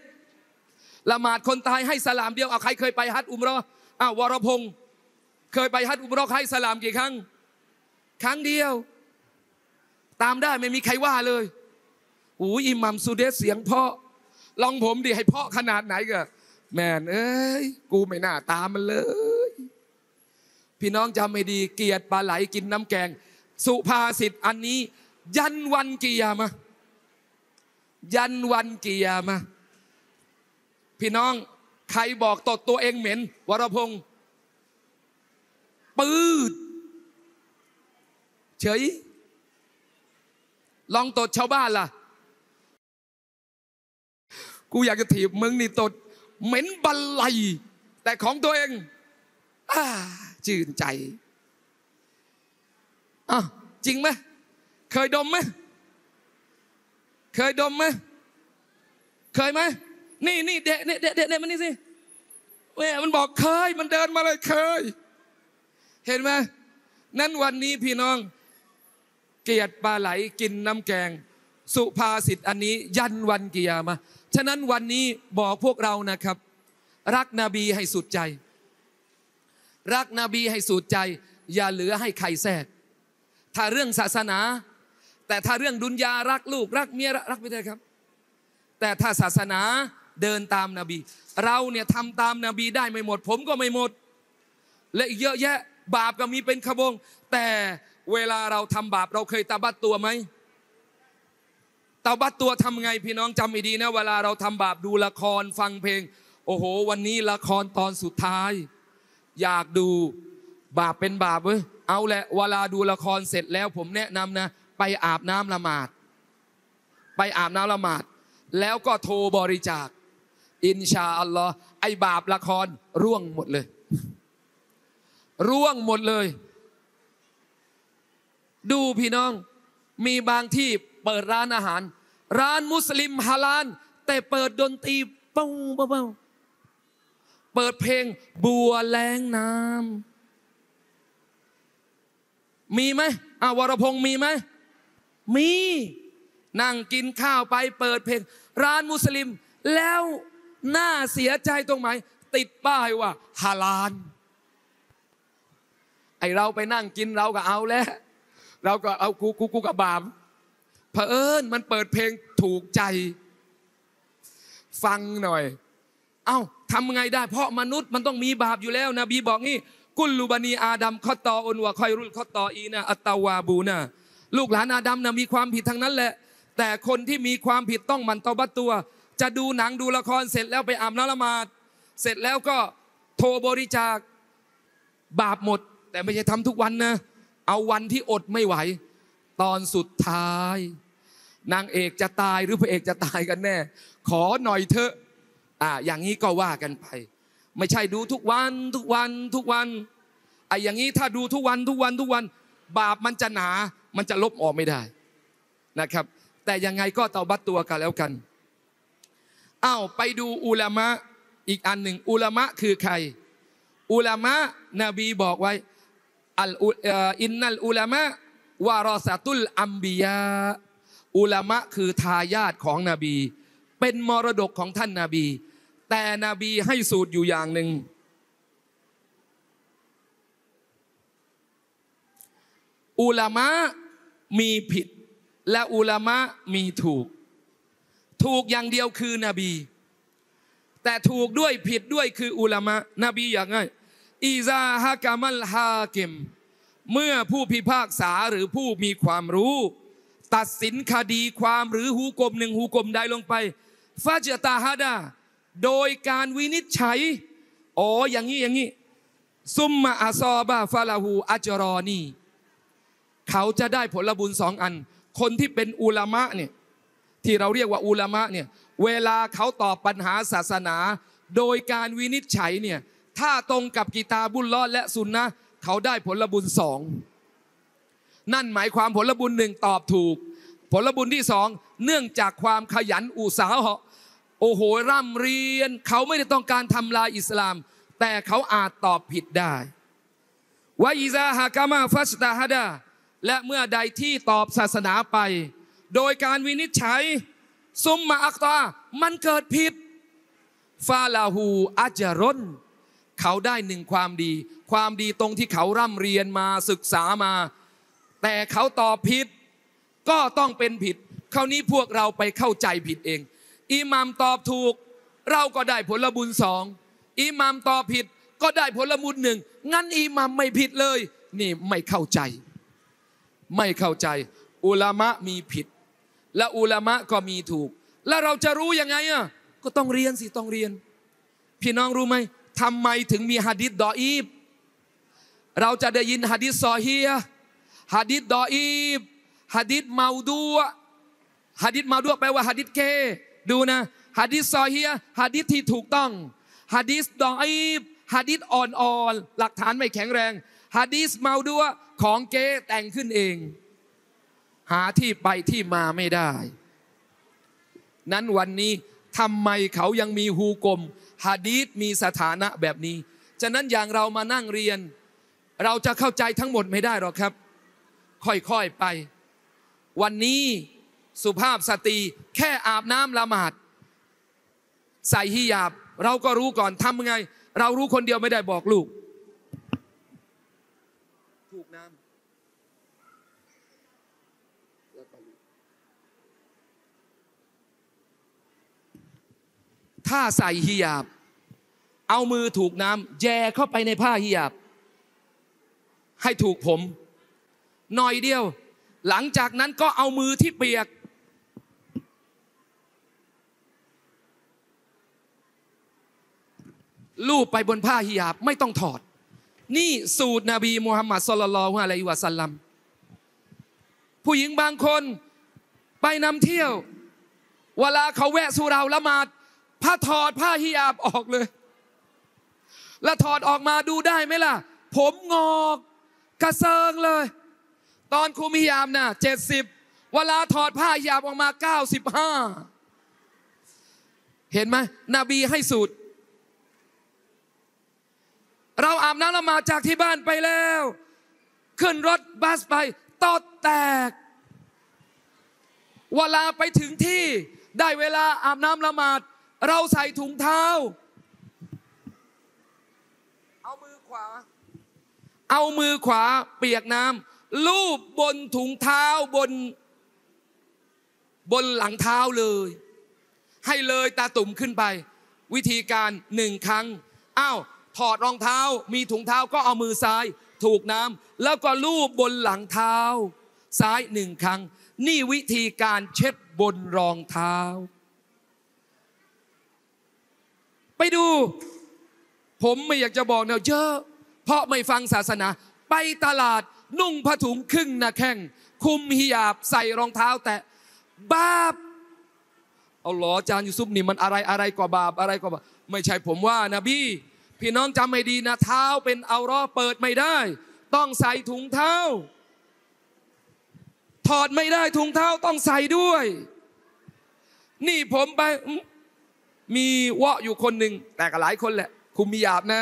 ละหมาดคนตายให้สลามเดียวเอาใครเคยไปฮัจญ์อุมเราะห์อ้าววรพงศ์เคยไปฮัจญ์อุมเราะห์ให้สลามกี่ครั้งครั้งเดียวตามได้ไม่มีใครว่าเลยโอ้ยอิหม่ามซูเดสเสียงเพาะลองผมดิให้เพาะขนาดไหนก็แม่เอ้ยกูไม่น่าตามมันเลยพี่น้องจำไม่ดีเกียรติปลาไหลกินน้ำแกงสุภาษิตอันนี้ยันวันกิยามะห์ยันวันกิยามะห์พี่น้องใครบอกตดตัวเองเหม็นวรพงศ์ปืดเฉยลองตดชาวบ้านล่ะกูอยากจะถีบมึงนี่ตดเหม็นบันไลแต่ของตัวเองอ่าชื่นใจอ่ะจริงไหมเคยดมไหมเคยดมไหมเคยไหมนี่นี่เดะเดะเดะเดะมันนี่สิแม่มันบอกเคยมันเดินมาเลยเคยเห็นไหมนั้นวันนี้พี่น้องเกียรติปลาไหลกินน้ำแกงสุภาษิตอันนี้ยันวันกิยามะห์ฉะนั้นวันนี้บอกพวกเรานะครับรักนบีให้สุดใจรักนบีให้สุดใจอย่าเหลือให้ใครแทรกถ้าเรื่องศาสนาแต่ถ้าเรื่องดุนยารักลูกรักเมียรักไม่ได้ครับแต่ถ้าศาสนาเดินตามนบีเราเนี่ยทำตามนบีได้ไม่หมดผมก็ไม่หมดและอีกเยอะแยะบาปก็มีเป็นขบงแต่เวลาเราทำบาปเราเคยตะบัดตัวไหมตะบัดตัวทำไงพี่น้องจำให้ดีนะเวลาเราทำบาปดูละครฟังเพลงโอ้โหวันนี้ละครตอนสุดท้ายอยากดูบาปเป็นบาปเว้ยเอาแหละเวลาดูละครเสร็จแล้วผมแนะนำนะไปอาบน้ำละหมาดไปอาบน้ำละหมาดแล้วก็โทรบริจาคอินชาอัลลอฮ์ไอบาปละครร่วงหมดเลยร่วงหมดเลยดูพี่น้องมีบางที่เปิดร้านอาหารร้านมุสลิมฮาลาลแต่เปิดดนตรีเป่าเป่าเปิดเพลงบัวแล้งน้ำมีไหมอาวรพงศ์มีไหมมีนั่งกินข้าวไปเปิดเพลงร้านมุสลิมแล้วน่าเสียใจตรงไหนติดป้ายว่าฮาลาลไอเราไปนั่งกินเราก็เอาแล้วเราก็เอากูกูกูกับบาปเผอิญมันเปิดเพลงถูกใจฟังหน่อยเอ้าทำไงได้เพราะมนุษย์มันต้องมีบาปอยู่แล้วนบีบอกนี่กุลลูบานีอาดัมคอตตออุนวะคอยรุลคอตตออีนะอัตตาวาบูนะลูกหลานอาดัมนะมีความผิดทั้งนั้นแหละแต่คนที่มีความผิดต้องมันตอบัตตัวจะดูหนังดูละครเสร็จแล้วไปอาบน้ำละหมาดเสร็จแล้วก็โทรบริจาคบาปหมดแต่ไม่ใช่ทำทุกวันนะเอาวันที่อดไม่ไหวตอนสุดท้ายนางเอกจะตายหรือพระเอกจะตายกันแน่ขอหน่อยเถอะอ่าอย่างนี้ก็ว่ากันไปไม่ใช่ดูทุกวันทุกวันทุกวันไอ้อย่างนี้ถ้าดูทุกวันทุกวันทุกวันบาปมันจะหนามันจะลบออกไม่ได้นะครับแต่ยังไงก็เตาบัตตัวกันแล้วกันอ้าวไปดูอุลามะอีกอันหนึ่งอุลามะคือใครอุลามะนบีบอกไว้อัลอินนัลอุลามะวารอซาตุลอัมบิยาอุลามะคือทายาทของนบีเป็นมรดกของท่านนบีแต่นบีให้สูตรอยู่อย่างหนึ่งอุลามะมีผิดและอุลามะมีถูกถูกอย่างเดียวคือนบีแต่ถูกด้วยผิดด้วยคืออุลามะนบีอย่างไงอิซาฮะกามัลฮากิม เมื่อผู้พิพากษาหรือผู้มีความรู้ตัดสินคดีความหรือฮุกมหนึ่งฮุกมใดลงไปฟาจตาฮะดาโดยการวินิจฉัยอ๋ออย่างนี้อย่างนี้ซุมมาอาซอบาฟาลาหูอัจรอนีเขาจะได้ผลบุญสองอันคนที่เป็นอุลามะเนี่ยที่เราเรียกว่าอุลามะเนี่ยเวลาเขาตอบปัญหาศาสนาโดยการวินิจฉัยเนี่ยถ้าตรงกับกิตาบุลลอฮ์และซุนนะห์เขาได้ผลบุญสองนั่นหมายความผลบุญหนึ่งตอบถูกผลบุญที่สองเนื่องจากความขยันอุตสาหะโอ้โหร่ำเรียนเขาไม่ได้ต้องการทำลายอิสลามแต่เขาอาจตอบผิดได้วะอิซาฮะกามาฟัสตาฮะดาและเมื่อใดที่ตอบศาสนาไปโดยการวินิจฉัยซุมมาอักตามันเกิดผิดฟาลาหูอัจรอนเขาได้หนึ่งความดีความดีตรงที่เขาร่ำเรียนมาศึกษามาแต่เขาตอบผิดก็ต้องเป็นผิดคราวนี้พวกเราไปเข้าใจผิดเองอิหม่ามตอบถูกเราก็ได้ผลบุญสองอิหม่ามตอบผิดก็ได้ผลบุญหนึ่งงั้นอิหม่ามไม่ผิดเลยนี่ไม่เข้าใจไม่เข้าใจอุลามะมีผิดและอุลามะก็มีถูกแล้วเราจะรู้ยังไงอ่ะก็ต้องเรียนสิต้องเรียนพี่น้องรู้ไหมทำไมถึงมีหะดีษดออีฟเราจะได้ยินหะดีษซอฮีฮ์หะดีษดออีฟหะดีษเมาดูอะหะดีษเมาดูอะแปลว่าหะดีษเกดูนะหะดีษซอฮีฮ์หะดีษที่ถูกต้องหะดีษดออีฟหะดีษอ่อนๆหลักฐานไม่แข็งแรงหะดีษเมาดูอะของเกแต่งขึ้นเองหาที่ไปที่มาไม่ได้นั้นวันนี้ทำไมเขายังมีฮูกมหะดีษมีสถานะแบบนี้ฉะนั้นอย่างเรามานั่งเรียนเราจะเข้าใจทั้งหมดไม่ได้หรอกครับค่อยๆไปวันนี้สุภาพสตรีแค่อาบน้ำละหมาดใส่ฮิญาบเราก็รู้ก่อนทำไงเรารู้คนเดียวไม่ได้บอกลูกถูกน้ำถ้าใส่ฮิญาบเอามือถูกน้ำแย่เข้าไปในผ้าฮิญาบให้ถูกผมหน่อยเดียวหลังจากนั้นก็เอามือที่เปียกลูบไปบนผ้าฮิญาบไม่ต้องถอดนี่สูตรนบีมุฮัมมัดศ็อลลัลลอฮุอะลัยฮิวะซัลลัมผู้หญิงบางคนไปนำเที่ยวเวลาเขาแวะสุเราละหมาดผ้าถอดผ้าฮิญาบออกเลยแล้วถอดออกมาดูได้ไหมล่ะผมงอกกระเซิงเลยตอนคุมฮิญาบนะเจ็ดสิบเวลาถอดผ้าฮิญาบออกมาเก้าสิบห้าเห็นไหมนบีให้สูตรเราอาบน้ำละหมาดจากที่บ้านไปแล้วขึ้นรถบัสไปตอดแตกเวลาไปถึงที่ได้เวลาอาบน้ำละหมาดเราใส่ถุงเท้าเอามือขวาเอามือขวาเปียกน้ำลูบบนถุงเท้าบนบนหลังเท้าเลยให้เลยตาตุ่มขึ้นไปวิธีการหนึ่งครั้งอ้าวถอดรองเท้ามีถุงเท้าก็เอามือซ้ายถูกน้ำแล้วก็ลูบบนหลังเท้าซ้ายหนึ่งครั้งนี่วิธีการเช็ดบนรองเท้าไปดูผมไม่อยากจะบอกแนวเยอะเพราะไม่ฟังศาสนาไปตลาดนุ่งผ้าถุงครึ่งหน้าแข้งคุมฮิญาบใส่รองเท้าแตะบาปเอาหรออาจารย์ยูซุฟนี่มันอะไรอะไรกว่าบาปอะไรกว่าบาปไม่ใช่ผมว่านะพี่พี่น้องจำให้ดีนะเท้าเป็นเอารอเปิดไม่ได้ต้องใส่ถุงเท้าถอดไม่ได้ถุงเท้าต้องใส่ด้วยนี่ผมไปมีวะอยู่คนหนึ่งแต่ก็หลายคนแหละคุมมีหยาบนะ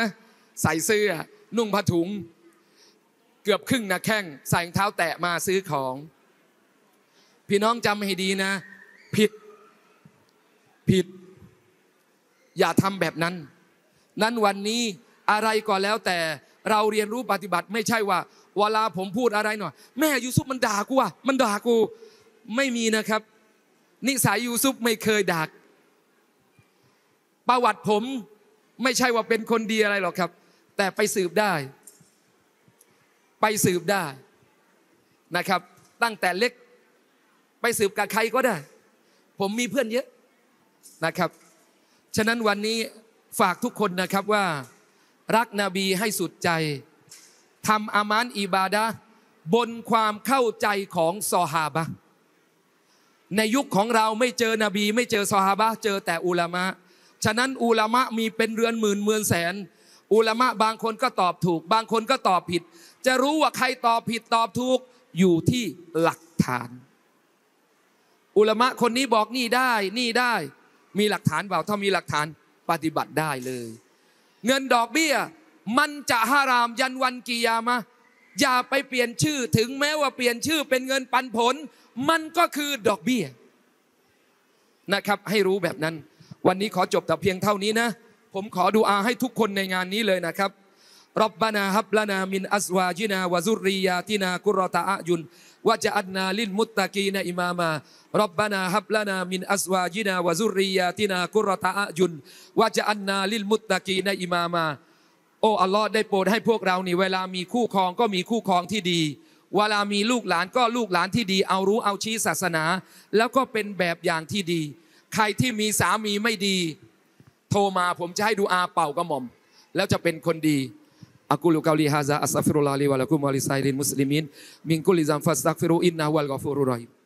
ใส่เสื้อนุ่งผ้าถุงเกือบครึ่งหน้าแข้งใส่รองเท้าแตะมาซื้อของพี่น้องจำให้ดีนะผิดผิดอย่าทำแบบนั้นนั้นวันนี้อะไรก็แล้วแต่เราเรียนรู้ปฏิบัติไม่ใช่ว่าเวลาผมพูดอะไรหน่อยแม่ยูซุฟมันด่ากูอ่ะมันด่ากูไม่มีนะครับนิสัยยูซุฟไม่เคยด่าประวัติผมไม่ใช่ว่าเป็นคนดีอะไรหรอกครับแต่ไปสืบได้ ไปสืบได้นะครับตั้งแต่เล็กไปสืบกับใครก็ได้ผมมีเพื่อนเยอะนะครับฉะนั้นวันนี้ฝากทุกคนนะครับว่ารักนบีให้สุดใจทำอามานอิบาดะห์บนความเข้าใจของซอฮาบะห์ในยุคของเราไม่เจอนบีไม่เจอซอฮาบะห์เจอแต่อุลามะฉะนั้นอุลามะมีเป็นเรือนหมื่นเมือนแสนอุลามะบางคนก็ตอบถูกบางคนก็ตอบผิดจะรู้ว่าใครตอบผิดตอบถูกอยู่ที่หลักฐานอุลามะคนนี้บอกนี่ได้นี่ได้มีหลักฐานเปล่าถ้ามีหลักฐานปฏิบัติได้เลยเงินดอกเบี้ยมันจะฮารามยันวันกิยามะห์อย่าไปเปลี่ยนชื่อถึงแม้ว่าเปลี่ยนชื่อเป็นเงินปันผลมันก็คือดอกเบี้ยนะครับให้รู้แบบนั้นวันนี้ขอจบแต่เพียงเท่านี้นะผมขอดุอาให้ทุกคนในงานนี้เลยนะครับร็อบบะนาฮับลานามินอัซวาญินาวะซุรริยาตินากุรรอตะอะยุนวะญะอัลนาลิลมุตตะกีนอิมามะร็อบบะนาฮับลานามินอัซวาญินาวะซุรริยาตินากุรรอตะอะยุนวะญะอัลนาลิลมุตตะกีนอิมามะโอ้อัลลอฮ์ได้โปรดให้พวกเรานี่เวลามีคู่ครองก็มีคู่ครองที่ดีเวลามีลูกหลานก็ลูกหลานที่ดีเอารู้เอาชี้ศาสนาแล้วก็เป็นแบบอย่างที่ดีใครที่มีสามีไม่ดีโทรมาผมจะให้ดูอาเป่ากระหม่อมแล้วจะเป็นคนดีอะกูลุกาลีฮาซาอัสตัฆฟิรุลลอฮะลีวะละกุมวะลิซาอิริลมุสลิมีนมินกุลลิซัมฟัสตัฆฟิรูอินนะฮุวัลกอฟูรุรรอฮีม